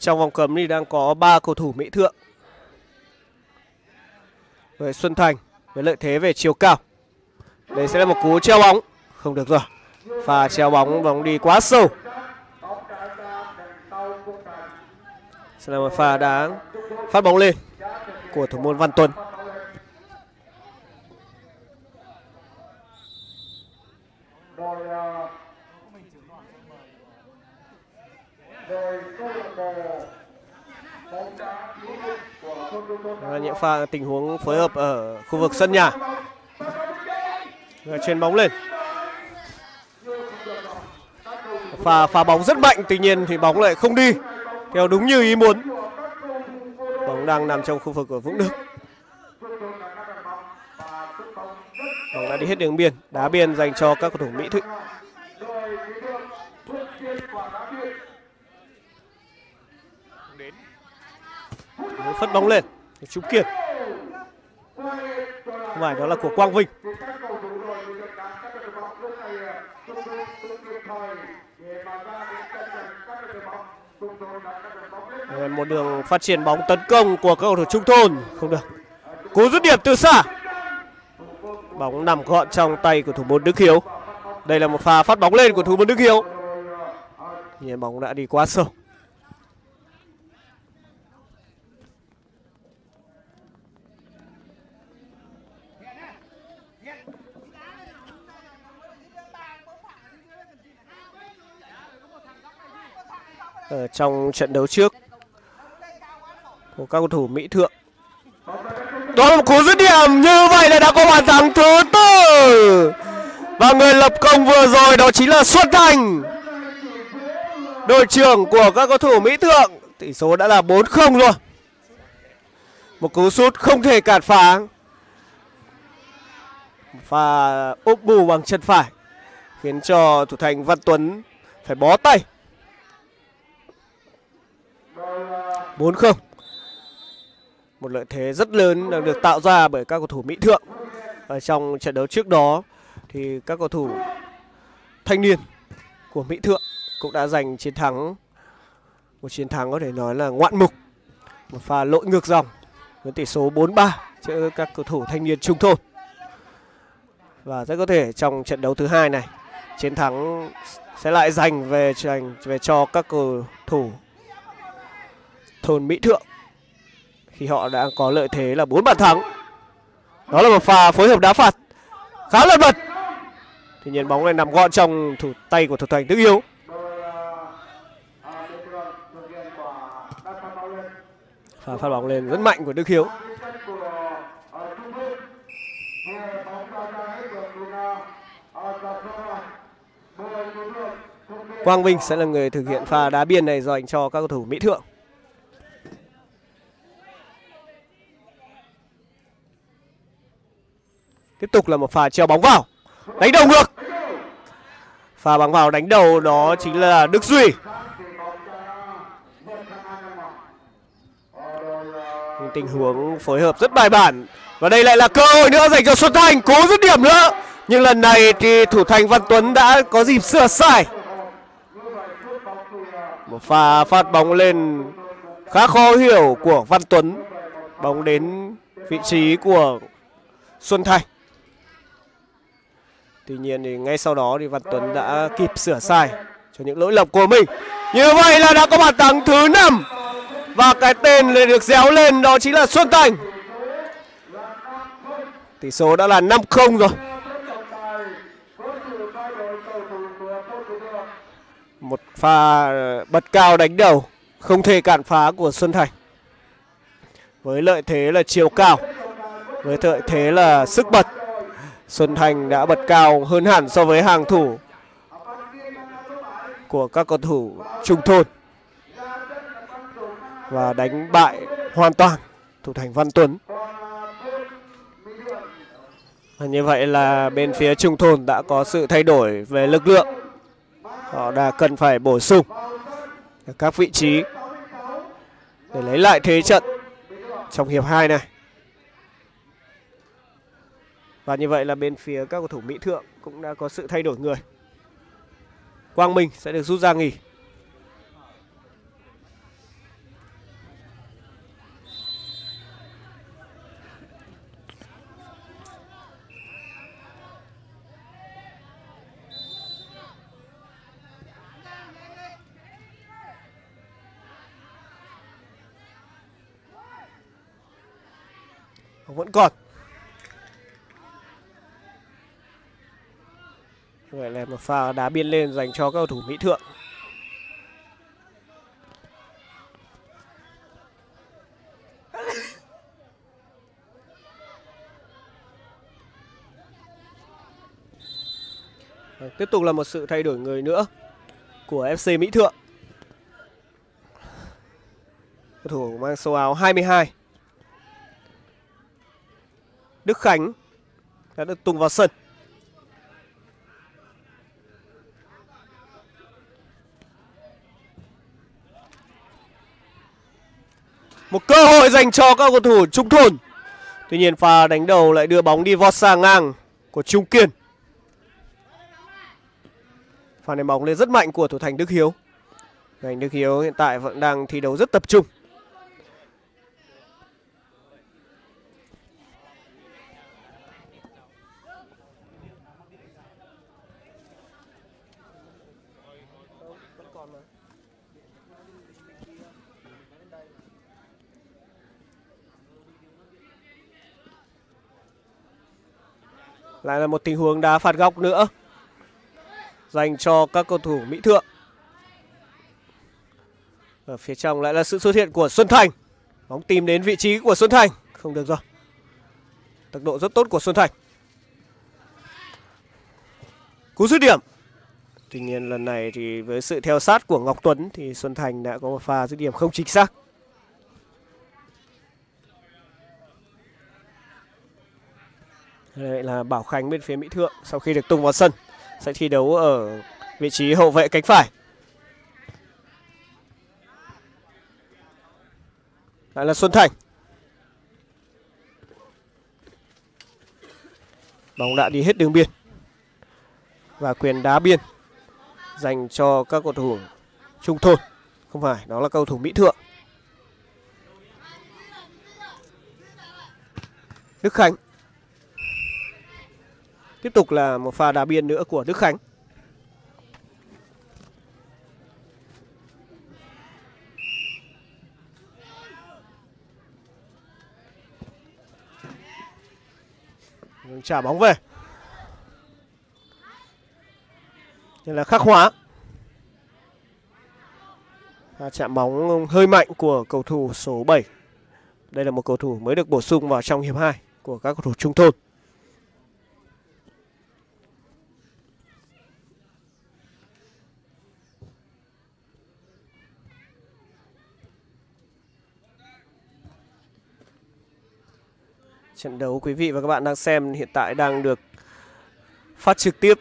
Trong vòng cấm thì đang có 3 cầu thủ Mỹ Thượng với Xuân Thành với lợi thế về chiều cao. Đây sẽ là một cú treo bóng. Không được rồi. pha treo bóng, bóng đi quá sâu. Sẽ là một pha đá phát bóng lên của thủ môn Văn Tuấn. Đó là những pha tình huống phối hợp ở khu vực sân nhà. Chuyền bóng lên, pha bóng rất mạnh, tuy nhiên thì bóng lại không đi theo đúng như ý muốn. Bóng đang nằm trong khu vực của Vũng Đức. Bóng đã đi hết đường biên, đá biên dành cho các cầu thủ Mỹ Thụy. Phất bóng lên, trúng kiệt. Không phải, đó là của Quang Vinh. Một đường phát triển bóng tấn công của các cầu thủ Trung Thôn, không được. Cú dứt điểm từ xa, bóng nằm gọn trong tay của thủ môn Đức Hiếu. Đây là một pha phát bóng lên của thủ môn Đức Hiếu, nhưng bóng đã đi quá sâu. Ở trong trận đấu trước của các cầu thủ Mỹ Thượng, đó là một cú dứt điểm. Như vậy là đã có bàn thắng thứ tư, và người lập công vừa rồi đó chính là Xuân Thành, đội trưởng của các cầu thủ Mỹ Thượng. Tỷ số đã là 4-0 rồi. Một cú sút không thể cản phá và úp bù bằng chân phải khiến cho thủ thành Văn Tuấn phải bó tay. 4-0. Một lợi thế rất lớn đang được tạo ra bởi các cầu thủ Mỹ Thượng. Ở trong trận đấu trước đó thì các cầu thủ thanh niên của Mỹ Thượng cũng đã giành chiến thắng. Một chiến thắng có thể nói là ngoạn mục. Một pha lội ngược dòng với tỷ số 4-3 trước các cầu thủ thanh niên Trung Thôn. Và rất có thể trong trận đấu thứ hai này, chiến thắng sẽ lại dành về cho các cầu thủ Thôn Mỹ Thượng, khi họ đã có lợi thế là 4 bàn thắng. Đó là một pha phối hợp đá phạt khá là bật, tuy nhiên bóng này nằm gọn trong tay của thủ thành Đức Hiếu. Pha phát bóng lên rất mạnh của Đức Hiếu. Quang Vinh sẽ là người thực hiện pha đá biên này dành cho các cầu thủ Mỹ Thượng. Tiếp tục là một pha treo bóng vào, đánh đầu ngược. Pha bóng vào đánh đầu đó chính là Đức Duy. Tình huống phối hợp rất bài bản. Và đây lại là cơ hội nữa dành cho Xuân Thành, cố dứt điểm nữa. Nhưng lần này thì thủ thành Văn Tuấn đã có dịp sửa sai. Một pha phát bóng lên khá khó hiểu của Văn Tuấn. Bóng đến vị trí của Xuân Thành. Tuy nhiên thì ngay sau đó thì Văn Tuấn đã kịp sửa sai cho những lỗi lầm của mình. Như vậy là đã có bàn thắng thứ 5. Và cái tên được réo lên đó chính là Xuân Thành. Tỷ số đã là 5-0 rồi. Một pha bật cao đánh đầu không thể cản phá của Xuân Thành. Với lợi thế là chiều cao, với lợi thế là sức bật, Xuân Thành đã bật cao hơn hẳn so với hàng thủ của các cầu thủ Trung Thôn và đánh bại hoàn toàn thủ thành Văn Tuấn. Và như vậy là bên phía Trung Thôn đã có sự thay đổi về lực lượng. Họ đã cần phải bổ sung các vị trí để lấy lại thế trận trong hiệp 2 này. Và như vậy là bên phía các cầu thủ Mỹ Thượng cũng đã có sự thay đổi người. Quang Minh sẽ được rút ra nghỉ. vẫn còn. Vậy là một pha đá biên lên dành cho các cầu thủ Mỹ Thượng. Tiếp tục là một sự thay đổi người nữa của FC Mỹ Thượng. Cầu thủ mang số áo 22 Đức Khánh đã được tung vào sân. Một cơ hội dành cho các cầu thủ Trung Thôn. Tuy nhiên pha đánh đầu lại đưa bóng đi vọt xa ngang của Trung Kiên. Pha ném bóng lên rất mạnh của thủ thành Đức Hiếu. Thành Đức Hiếu hiện tại vẫn đang thi đấu rất tập trung. Lại là một tình huống đá phạt góc nữa dành cho các cầu thủ Mỹ Thượng. Ở phía trong lại là sự xuất hiện của Xuân Thành. Bóng tìm đến vị trí của Xuân Thành. Không được rồi. Tốc độ rất tốt của Xuân Thành. Cú dứt điểm. Tuy nhiên lần này thì với sự theo sát của Ngọc Tuấn thì Xuân Thành đã có một pha dứt điểm không chính xác. Đây là Bảo Khánh bên phía Mỹ Thượng sau khi được tung vào sân sẽ thi đấu ở vị trí hậu vệ cánh phải. Lại là Xuân Thành. Bóng đã đi hết đường biên. Và quyền đá biên dành cho các cầu thủ Trung Thôn. Không phải, đó là cầu thủ Mỹ Thượng. Đức Khánh. Tiếp tục là một pha đá biên nữa của Đức Khánh. Trả bóng về. Đây là Khắc Hóa. Chạm bóng hơi mạnh của cầu thủ số 7. Đây là một cầu thủ mới được bổ sung vào trong hiệp 2 của các cầu thủ Trung Thôn. Trận đấu quý vị và các bạn đang xem hiện tại đang được phát trực tiếp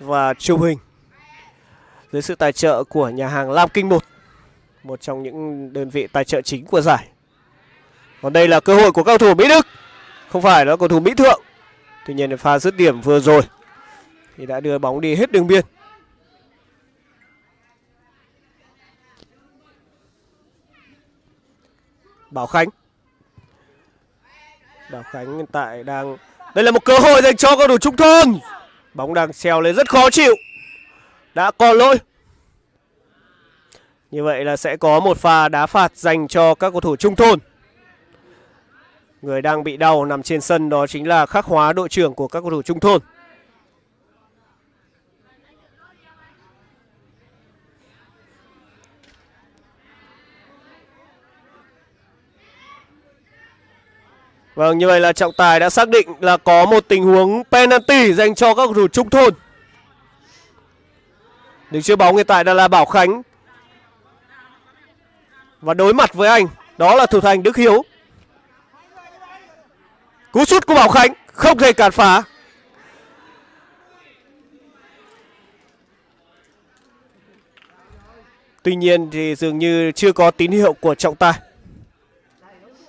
và chụp hình dưới sự tài trợ của nhà hàng Lam Kinh 1, một trong những đơn vị tài trợ chính của giải. Còn đây là cơ hội của cầu thủ Mỹ Đức. Không phải, đó là cầu thủ Mỹ Thượng. Tuy nhiên pha dứt điểm vừa rồi thì đã đưa bóng đi hết đường biên. Bảo Khánh. Bảo Khánh hiện tại đang... Đây là một cơ hội dành cho cầu thủ Trung Thôn. Bóng đang xèo lên rất khó chịu. Đã còn lỗi. Như vậy là sẽ có một pha đá phạt dành cho các cầu thủ Trung Thôn. Người đang bị đau nằm trên sân đó chính là Khắc Hóa, đội trưởng của các cầu thủ Trung Thôn. Vâng, như vậy là trọng tài đã xác định là có một tình huống penalty dành cho các cầu thủ Trung Thôn. Đứng chơi bóng hiện tại đã là Bảo Khánh. Và đối mặt với anh, đó là thủ thành Đức Hiếu. Cú sút của Bảo Khánh không thể cản phá. Tuy nhiên thì dường như chưa có tín hiệu của trọng tài,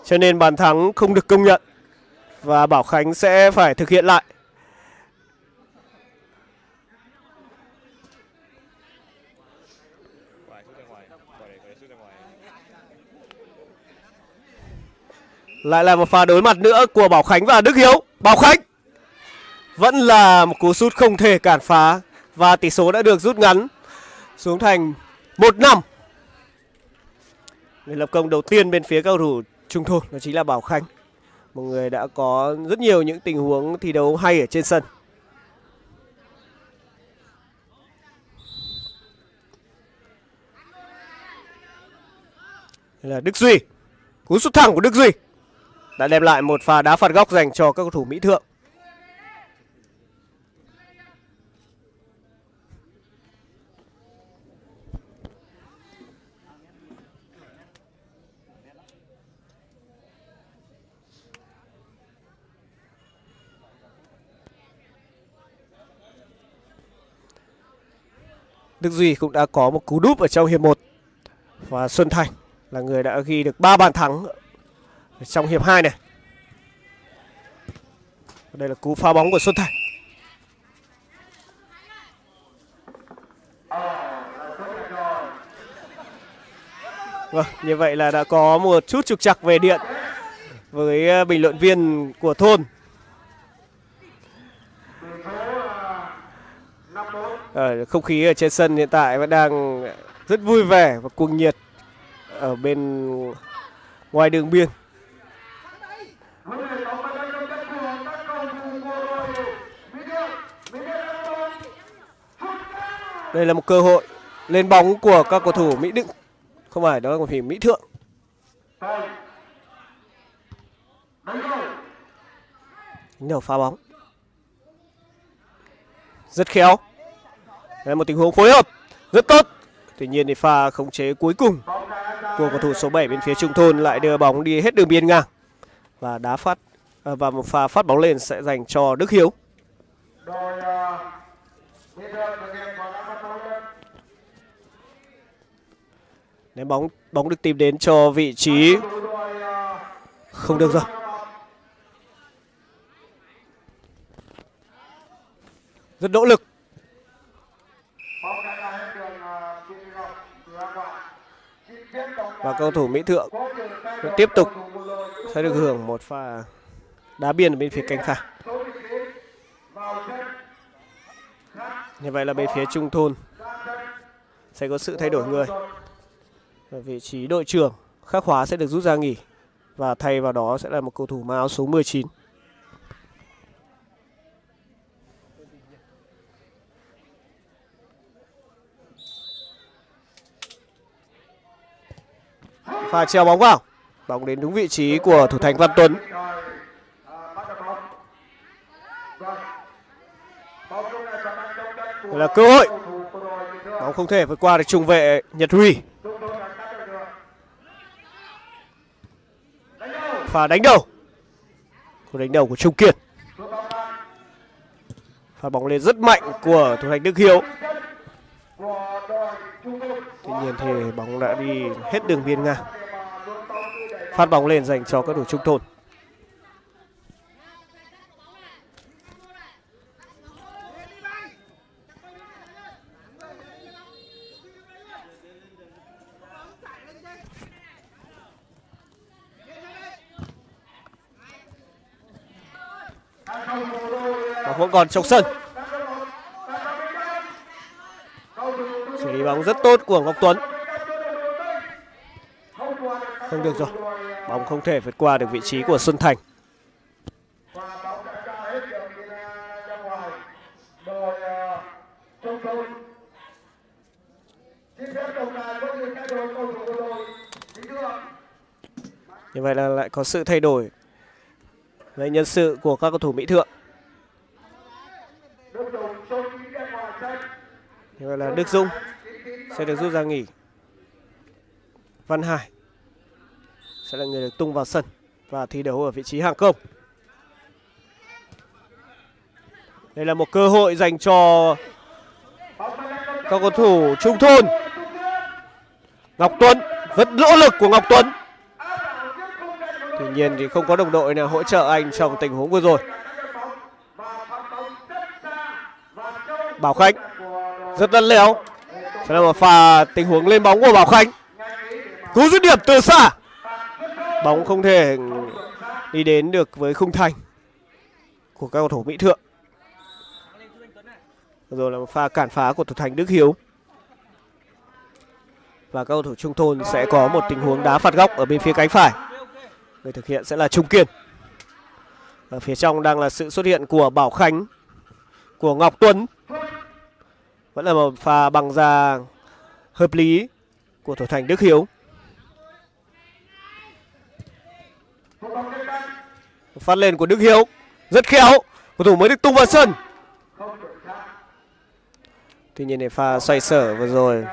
cho nên bàn thắng không được công nhận và Bảo Khánh sẽ phải thực hiện lại. Lại là một pha đối mặt nữa của Bảo Khánh và Đức Hiếu. Bảo Khánh vẫn là một cú sút không thể cản phá và tỷ số đã được rút ngắn xuống thành 1-5. Người lập công đầu tiên bên phía cầu thủ Trung Thôn đó chính là Bảo Khánh. Mọi người đã có rất nhiều những tình huống thi đấu hay ở trên sân. Đây là Đức Duy. Cú sút thẳng của Đức Duy đã đem lại một pha đá phạt góc dành cho các cầu thủ Mỹ Thượng. Đức Duy cũng đã có một cú đúp ở trong hiệp 1. Và Xuân Thành là người đã ghi được 3 bàn thắng trong hiệp 2 này. Đây là cú phá bóng của Xuân Thành. Vâng, như vậy là đã có một chút trục trặc về điện với bình luận viên của thôn. Không khí ở trên sân hiện tại vẫn đang rất vui vẻ và cuồng nhiệt ở bên ngoài đường biên. Đây là một cơ hội lên bóng của các cầu thủ Mỹ Đức. Không phải, đó là cầu thủ Mỹ Thượng. Đầu phá bóng rất khéo. Đây là một tình huống phối hợp rất tốt. Tuy nhiên thì pha khống chế cuối cùng của cầu thủ số 7 bên phía Trung Thôn lại đưa bóng đi hết đường biên ngang. Và đá phát và một pha phát bóng lên sẽ dành cho Đức Hiếu. Ném bóng được tìm đến cho vị trí không được rồi. Rất nỗ lực. Và cầu thủ Mỹ Thượng tiếp tục sẽ được hưởng một pha đá biên ở bên phía cánh phải. Như vậy là bên phía Trung Thôn sẽ có sự thay đổi người. Ở vị trí đội trưởng, Khắc Hóa sẽ được rút ra nghỉ và thay vào đó sẽ là một cầu thủ mang áo số 19. Pha treo bóng vào. Bóng đến đúng vị trí của thủ thành Văn Tuấn. Đây là cơ hội. Bóng không thể vượt qua được trung vệ Nhật Huy. Pha đánh đầu. Cú đánh đầu của Trung Kiệt. Pha bóng lên rất mạnh của thủ thành Đức Hiếu. Tuy nhiên thì bóng đã đi hết đường biên ngang. Phát bóng lên dành cho các đội Trung Thôn. Bóng vẫn còn trong sân. Xử lý bóng rất tốt của Ngọc Tuấn. Không được rồi. Bóng không thể vượt qua được vị trí của Xuân Thành. Như vậy là lại có sự thay đổi về nhân sự của các cầu thủ Mỹ Thượng. Như vậy là Đức Dung sẽ được rút ra nghỉ. Văn Hải sẽ là người được tung vào sân và thi đấu ở vị trí hàng công. Đây là một cơ hội dành cho các cầu thủ Trung Thôn. Ngọc Tuấn, rất nỗ lực của Ngọc Tuấn. Tuy nhiên thì không có đồng đội nào hỗ trợ anh trong tình huống vừa rồi. Bảo Khánh rất lấn léo. Sẽ là một pha tình huống lên bóng của Bảo Khánh. Cú dứt điểm từ xa. Bóng không thể đi đến được với khung thành của các cầu thủ Mỹ Thượng. Rồi là một pha cản phá của thủ thành Đức Hiếu. Và các cầu thủ Trung Thôn sẽ có một tình huống đá phạt góc ở bên phía cánh phải. Người thực hiện sẽ là Trung Kiên. Ở phía trong đang là sự xuất hiện của Bảo Khánh, của Ngọc Tuấn. Vẫn là một pha bằng ra hợp lý của thủ thành Đức Hiếu. Phát lên của Đức Hiếu rất khéo, cầu thủ mới được tung vào sân. Tuy nhiên thì pha xoay sở vừa rồi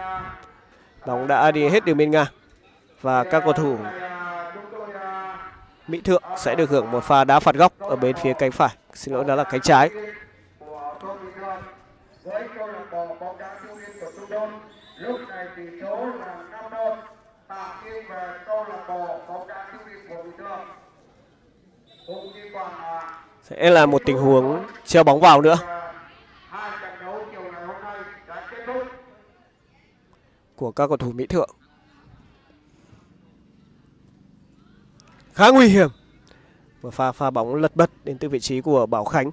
bóng đã đi hết đường bên Nga và các cầu thủ Mỹ Thượng sẽ được hưởng một pha đá phạt góc ở bên phía cánh phải, xin lỗi đó là cánh trái. Sẽ là một tình huống treo bóng vào nữa của các cầu thủ Mỹ Thượng. Khá nguy hiểm. Và pha bóng lật bật đến từ vị trí của Bảo Khánh.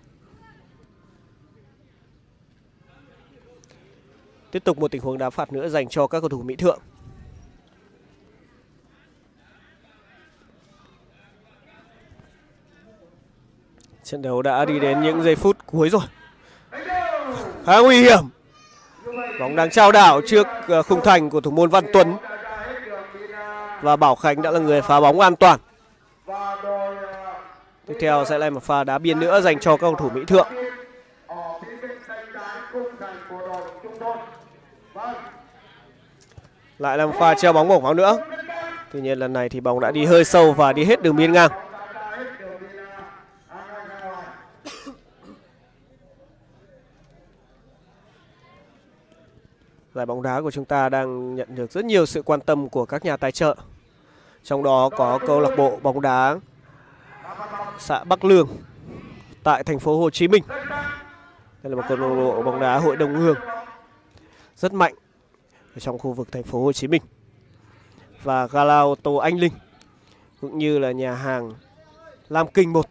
Tiếp tục một tình huống đá phạt nữa dành cho các cầu thủ Mỹ Thượng. Trận đấu đã đi đến những giây phút cuối rồi. Khá nguy hiểm. Bóng đang trao đảo trước khung thành của thủ môn Văn Tuấn. Và Bảo Khánh đã là người phá bóng an toàn. Tiếp theo sẽ là một pha đá biên nữa dành cho các cầu thủ Mỹ Thượng. Lại là một pha treo bóng bổng vào nữa. Tuy nhiên lần này thì bóng đã đi hơi sâu và đi hết đường biên ngang. Giải bóng đá của chúng ta đang nhận được rất nhiều sự quan tâm của các nhà tài trợ. Trong đó có câu lạc bộ bóng đá xã Bắc Lương tại thành phố Hồ Chí Minh. Đây là một câu lạc bộ bóng đá hội đồng hương rất mạnh ở trong khu vực thành phố Hồ Chí Minh. Và Gala ô tô Anh Linh cũng như là nhà hàng Lam Kinh 1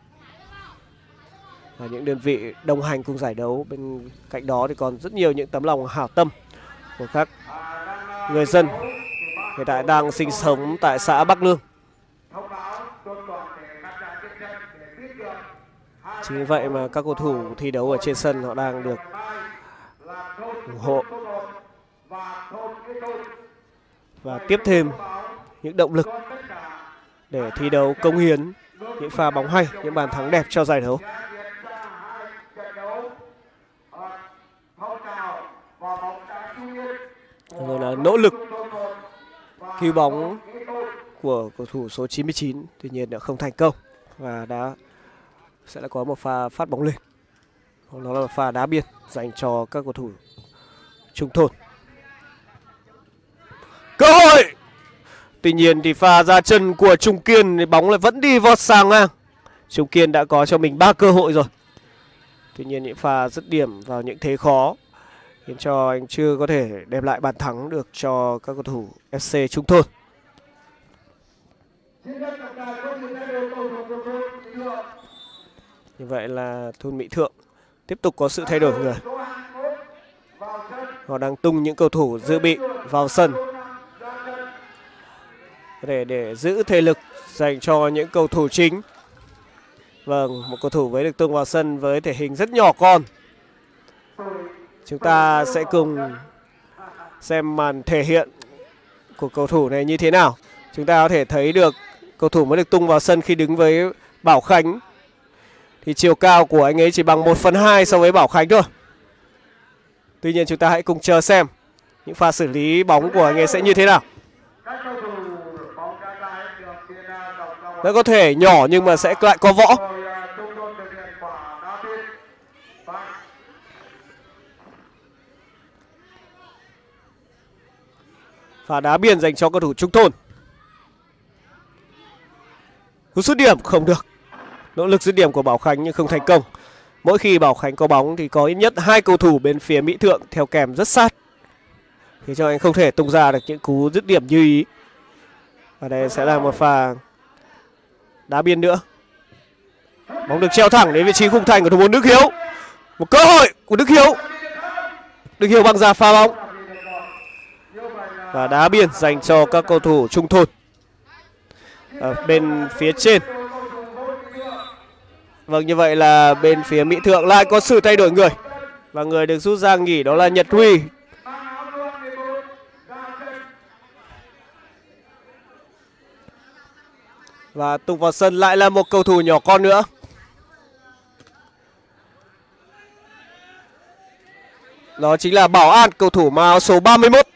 là những đơn vị đồng hành cùng giải đấu. Bên cạnh đó thì còn rất nhiều những tấm lòng hảo tâm của các người dân hiện tại đang sinh sống tại xã Bắc Lương. Chính vì vậy mà các cầu thủ thi đấu ở trên sân họ đang được ủng hộ và tiếp thêm những động lực để thi đấu cống hiến những pha bóng hay, những bàn thắng đẹp cho giải đấu. Rồi là nỗ lực cứu bóng của cầu thủ số 99, tuy nhiên đã không thành công và sẽ có một pha phát bóng lên. Đó là một pha đá biên dành cho các cầu thủ Trung Thôn. Cơ hội. Tuy nhiên thì pha ra chân của Trung Kiên thì bóng lại vẫn đi vọt sang ngang. Trung Kiên đã có cho mình 3 cơ hội rồi. Tuy nhiên những pha dứt điểm vào những thế khó khiến cho anh chưa có thể đem lại bàn thắng được cho các cầu thủ FC Trung Thôn. Như vậy là thôn Mỹ Thượng tiếp tục có sự thay đổi người. Họ đang tung những cầu thủ dự bị vào sân để giữ thể lực dành cho những cầu thủ chính. Vâng, một cầu thủ mới được tung vào sân với thể hình rất nhỏ con. Chúng ta sẽ cùng xem màn thể hiện của cầu thủ này như thế nào. Chúng ta có thể thấy được cầu thủ mới được tung vào sân khi đứng với Bảo Khánh thì chiều cao của anh ấy chỉ bằng 1/2 so với Bảo Khánh thôi. Tuy nhiên chúng ta hãy cùng chờ xem những pha xử lý bóng của anh ấy sẽ như thế nào. Nó có thể nhỏ nhưng mà sẽ lại có võ. Và đá biên dành cho cầu thủ Trung Thôn. Cú sút điểm không được. Nỗ lực dứt điểm của Bảo Khánh nhưng không thành công. Mỗi khi Bảo Khánh có bóng thì có ít nhất 2 cầu thủ bên phía Mỹ Thượng theo kèm rất sát, thế cho anh không thể tung ra được những cú dứt điểm như ý. Và đây sẽ là một pha đá biên nữa. Bóng được treo thẳng đến vị trí khung thành của thủ môn Đức Hiếu. Một cơ hội của Đức Hiếu. Đức Hiếu băng ra pha bóng và đá biên dành cho các cầu thủ Trung Thôn. Ở bên phía trên Vâng, như vậy là bên phía Mỹ Thượng lại có sự thay đổi người. Và người được rút ra nghỉ đó là Nhật Huy. Và tung vào sân lại là một cầu thủ nhỏ con nữa. Đó chính là Bảo An, cầu thủ mang áo số 31.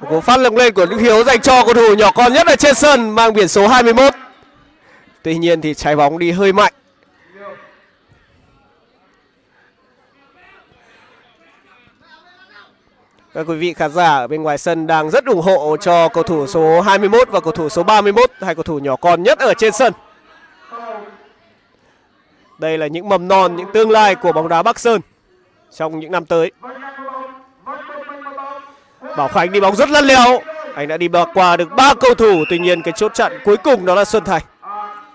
Một cú phát lồng lên của Đức Hiếu dành cho cầu thủ nhỏ con nhất ở trên sân mang biển số 21. Tuy nhiên thì trái bóng đi hơi mạnh. Các quý vị khán giả ở bên ngoài sân đang rất ủng hộ cho cầu thủ số 21 và cầu thủ số 31, hai cầu thủ nhỏ con nhất ở trên sân. Đây là những mầm non, những tương lai của bóng đá Bắc Sơn trong những năm tới. Bảo Khánh đi bóng rất lắt léo. Anh đã đi qua được 3 cầu thủ, tuy nhiên cái chốt chặn cuối cùng đó là Xuân Thành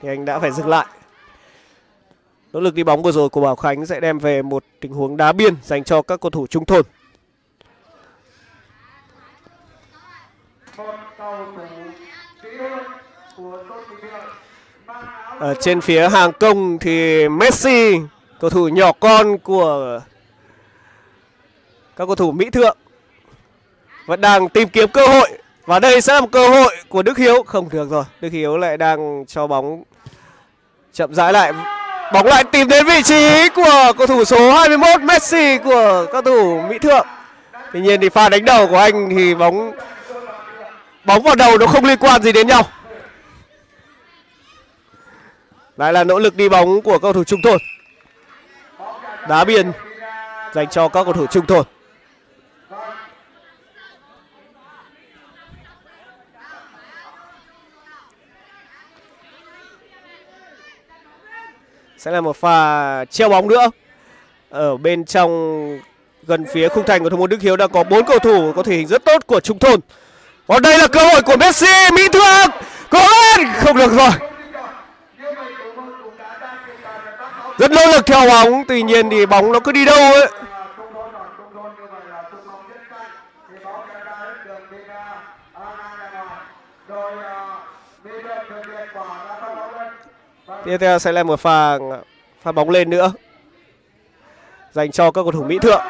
thì anh đã phải dừng lại. Nỗ lực đi bóng vừa rồi của Bảo Khánh sẽ đem về một tình huống đá biên dành cho các cầu thủ Trung Thôn. Ở trên phía hàng công thì Messi, cầu thủ nhỏ con của các cầu thủ Mỹ Thượng, vẫn đang tìm kiếm cơ hội. Và đây sẽ là một cơ hội của Đức Hiếu. Không được rồi, Đức Hiếu lại đang cho bóng chậm rãi lại. Bóng lại tìm đến vị trí của cầu thủ số 21 Messi của các cầu thủ Mỹ Thượng. Tuy nhiên thì pha đánh đầu của anh thì bóng vào đầu nó không liên quan gì đến nhau. Lại là nỗ lực đi bóng của cầu thủ Trung Thôn. Đá biên dành cho các cầu thủ Trung Thôn. Sẽ là một pha treo bóng nữa. Ở bên trong gần phía khung thành của thủ môn Đức Hiếu đang có 4 cầu thủ có thể hình rất tốt của Trung Thôn. Còn đây là cơ hội của Messi, Mỹ Thượng, cố lên, không được rồi. Rất nỗ lực theo bóng, tuy nhiên thì bóng nó cứ đi đâu ấy. Tiếp theo sẽ là một pha bóng lên nữa dành cho các cầu thủ Mỹ Thượng.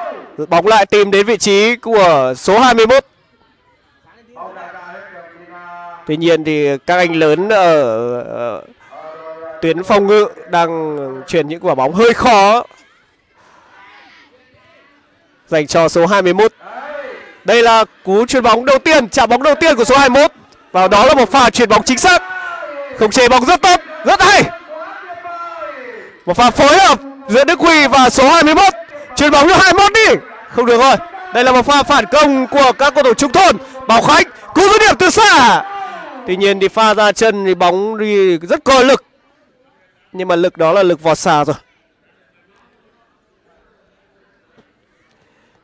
Bóng lại tìm đến vị trí của số 21. Tuy nhiên thì các anh lớn ở tuyến phòng ngự đang chuyển những quả bóng hơi khó dành cho số 21. Đây là cú chuyền bóng đầu tiên, chạm bóng đầu tiên của số 21. Và đó là một pha chuyền bóng chính xác. Khống chế bóng rất tốt, rất hay. Một pha phối hợp giữa Đức Huy và số 21. Chuyền bóng cho 21 đi. Không được rồi. Đây là một pha phản công của các cầu thủ Trung Thôn. Bảo Khánh cú dứt điểm từ xa. Tuy nhiên thì pha ra chân thì bóng đi rất có lực. Nhưng mà lực đó là lực vọt xa rồi.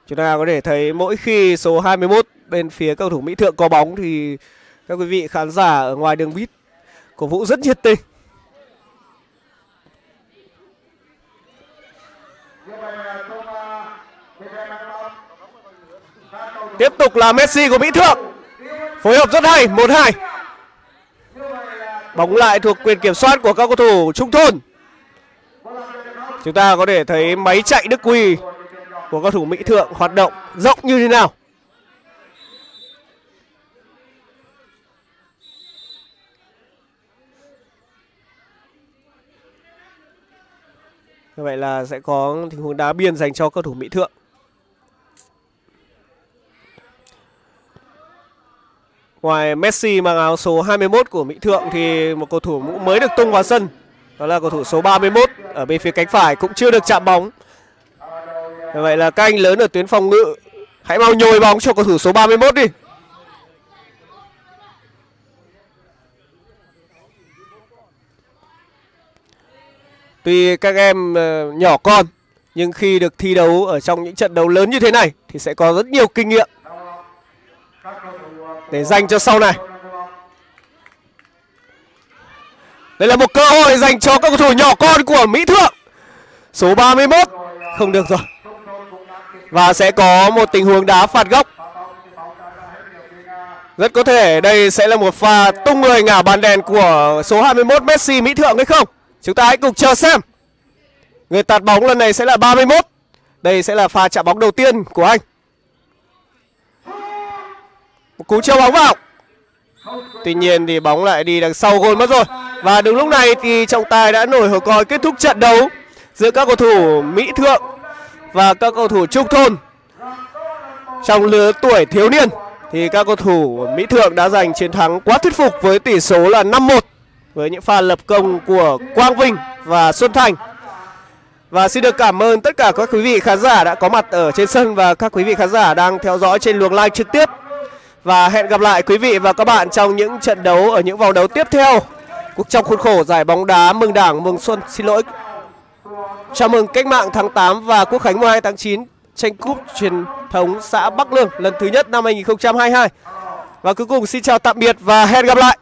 Chúng ta có thể thấy mỗi khi số 21 bên phía cầu thủ Mỹ Thượng có bóng thì các quý vị khán giả ở ngoài đường vít cổ vũ rất nhiệt tình. Tiếp tục là Messi của Mỹ Thượng. Phối hợp rất hay, 1-2. Bóng lại thuộc quyền kiểm soát của các cầu thủ Trung Thôn. Chúng ta có thể thấy máy chạy Đức Huy của cầu thủ Mỹ Thượng hoạt động rộng như thế nào. Như vậy là sẽ có tình huống đá biên dành cho cầu thủ Mỹ Thượng. Ngoài Messi mang áo số 21 của Mỹ Thượng thì một cầu thủ mới được tung vào sân. Đó là cầu thủ số 31 ở bên phía cánh phải cũng chưa được chạm bóng. Vậy là các anh lớn ở tuyến phòng ngự hãy mau nhồi bóng cho cầu thủ số 31 đi. Tuy các em nhỏ con nhưng khi được thi đấu ở trong những trận đấu lớn như thế này thì sẽ có rất nhiều kinh nghiệm để dành cho sau này. Đây là một cơ hội dành cho các cầu thủ nhỏ con của Mỹ Thượng. Số 31 không được rồi. Và sẽ có một tình huống đá phạt góc. Rất có thể đây sẽ là một pha tung người ngả bàn đèn của số 21 Messi Mỹ Thượng hay không? Chúng ta hãy cùng chờ xem. Người tạt bóng lần này sẽ là 31. Đây sẽ là pha chạm bóng đầu tiên của anh. Một cú treo bóng vào. Tuy nhiên thì bóng lại đi đằng sau gôn mất rồi. Và đúng lúc này thì trọng tài đã nổi hồi còi kết thúc trận đấu giữa các cầu thủ Mỹ Thượng và các cầu thủ Trung Thôn. Trong lứa tuổi thiếu niên thì các cầu thủ Mỹ Thượng đã giành chiến thắng quá thuyết phục với tỷ số là 5-1 với những pha lập công của Quang Vinh và Xuân Thành. Và xin được cảm ơn tất cả các quý vị khán giả đã có mặt ở trên sân và các quý vị khán giả đang theo dõi trên luồng live trực tiếp. Và hẹn gặp lại quý vị và các bạn trong những trận đấu ở những vòng đấu tiếp theo trong khuôn khổ giải bóng đá mừng Đảng mừng Xuân, xin lỗi, chào mừng Cách mạng tháng 8 và Quốc khánh 12 tháng 9 tranh cúp truyền thống xã Bắc Lương lần thứ nhất năm 2022. Và cuối cùng xin chào tạm biệt và hẹn gặp lại.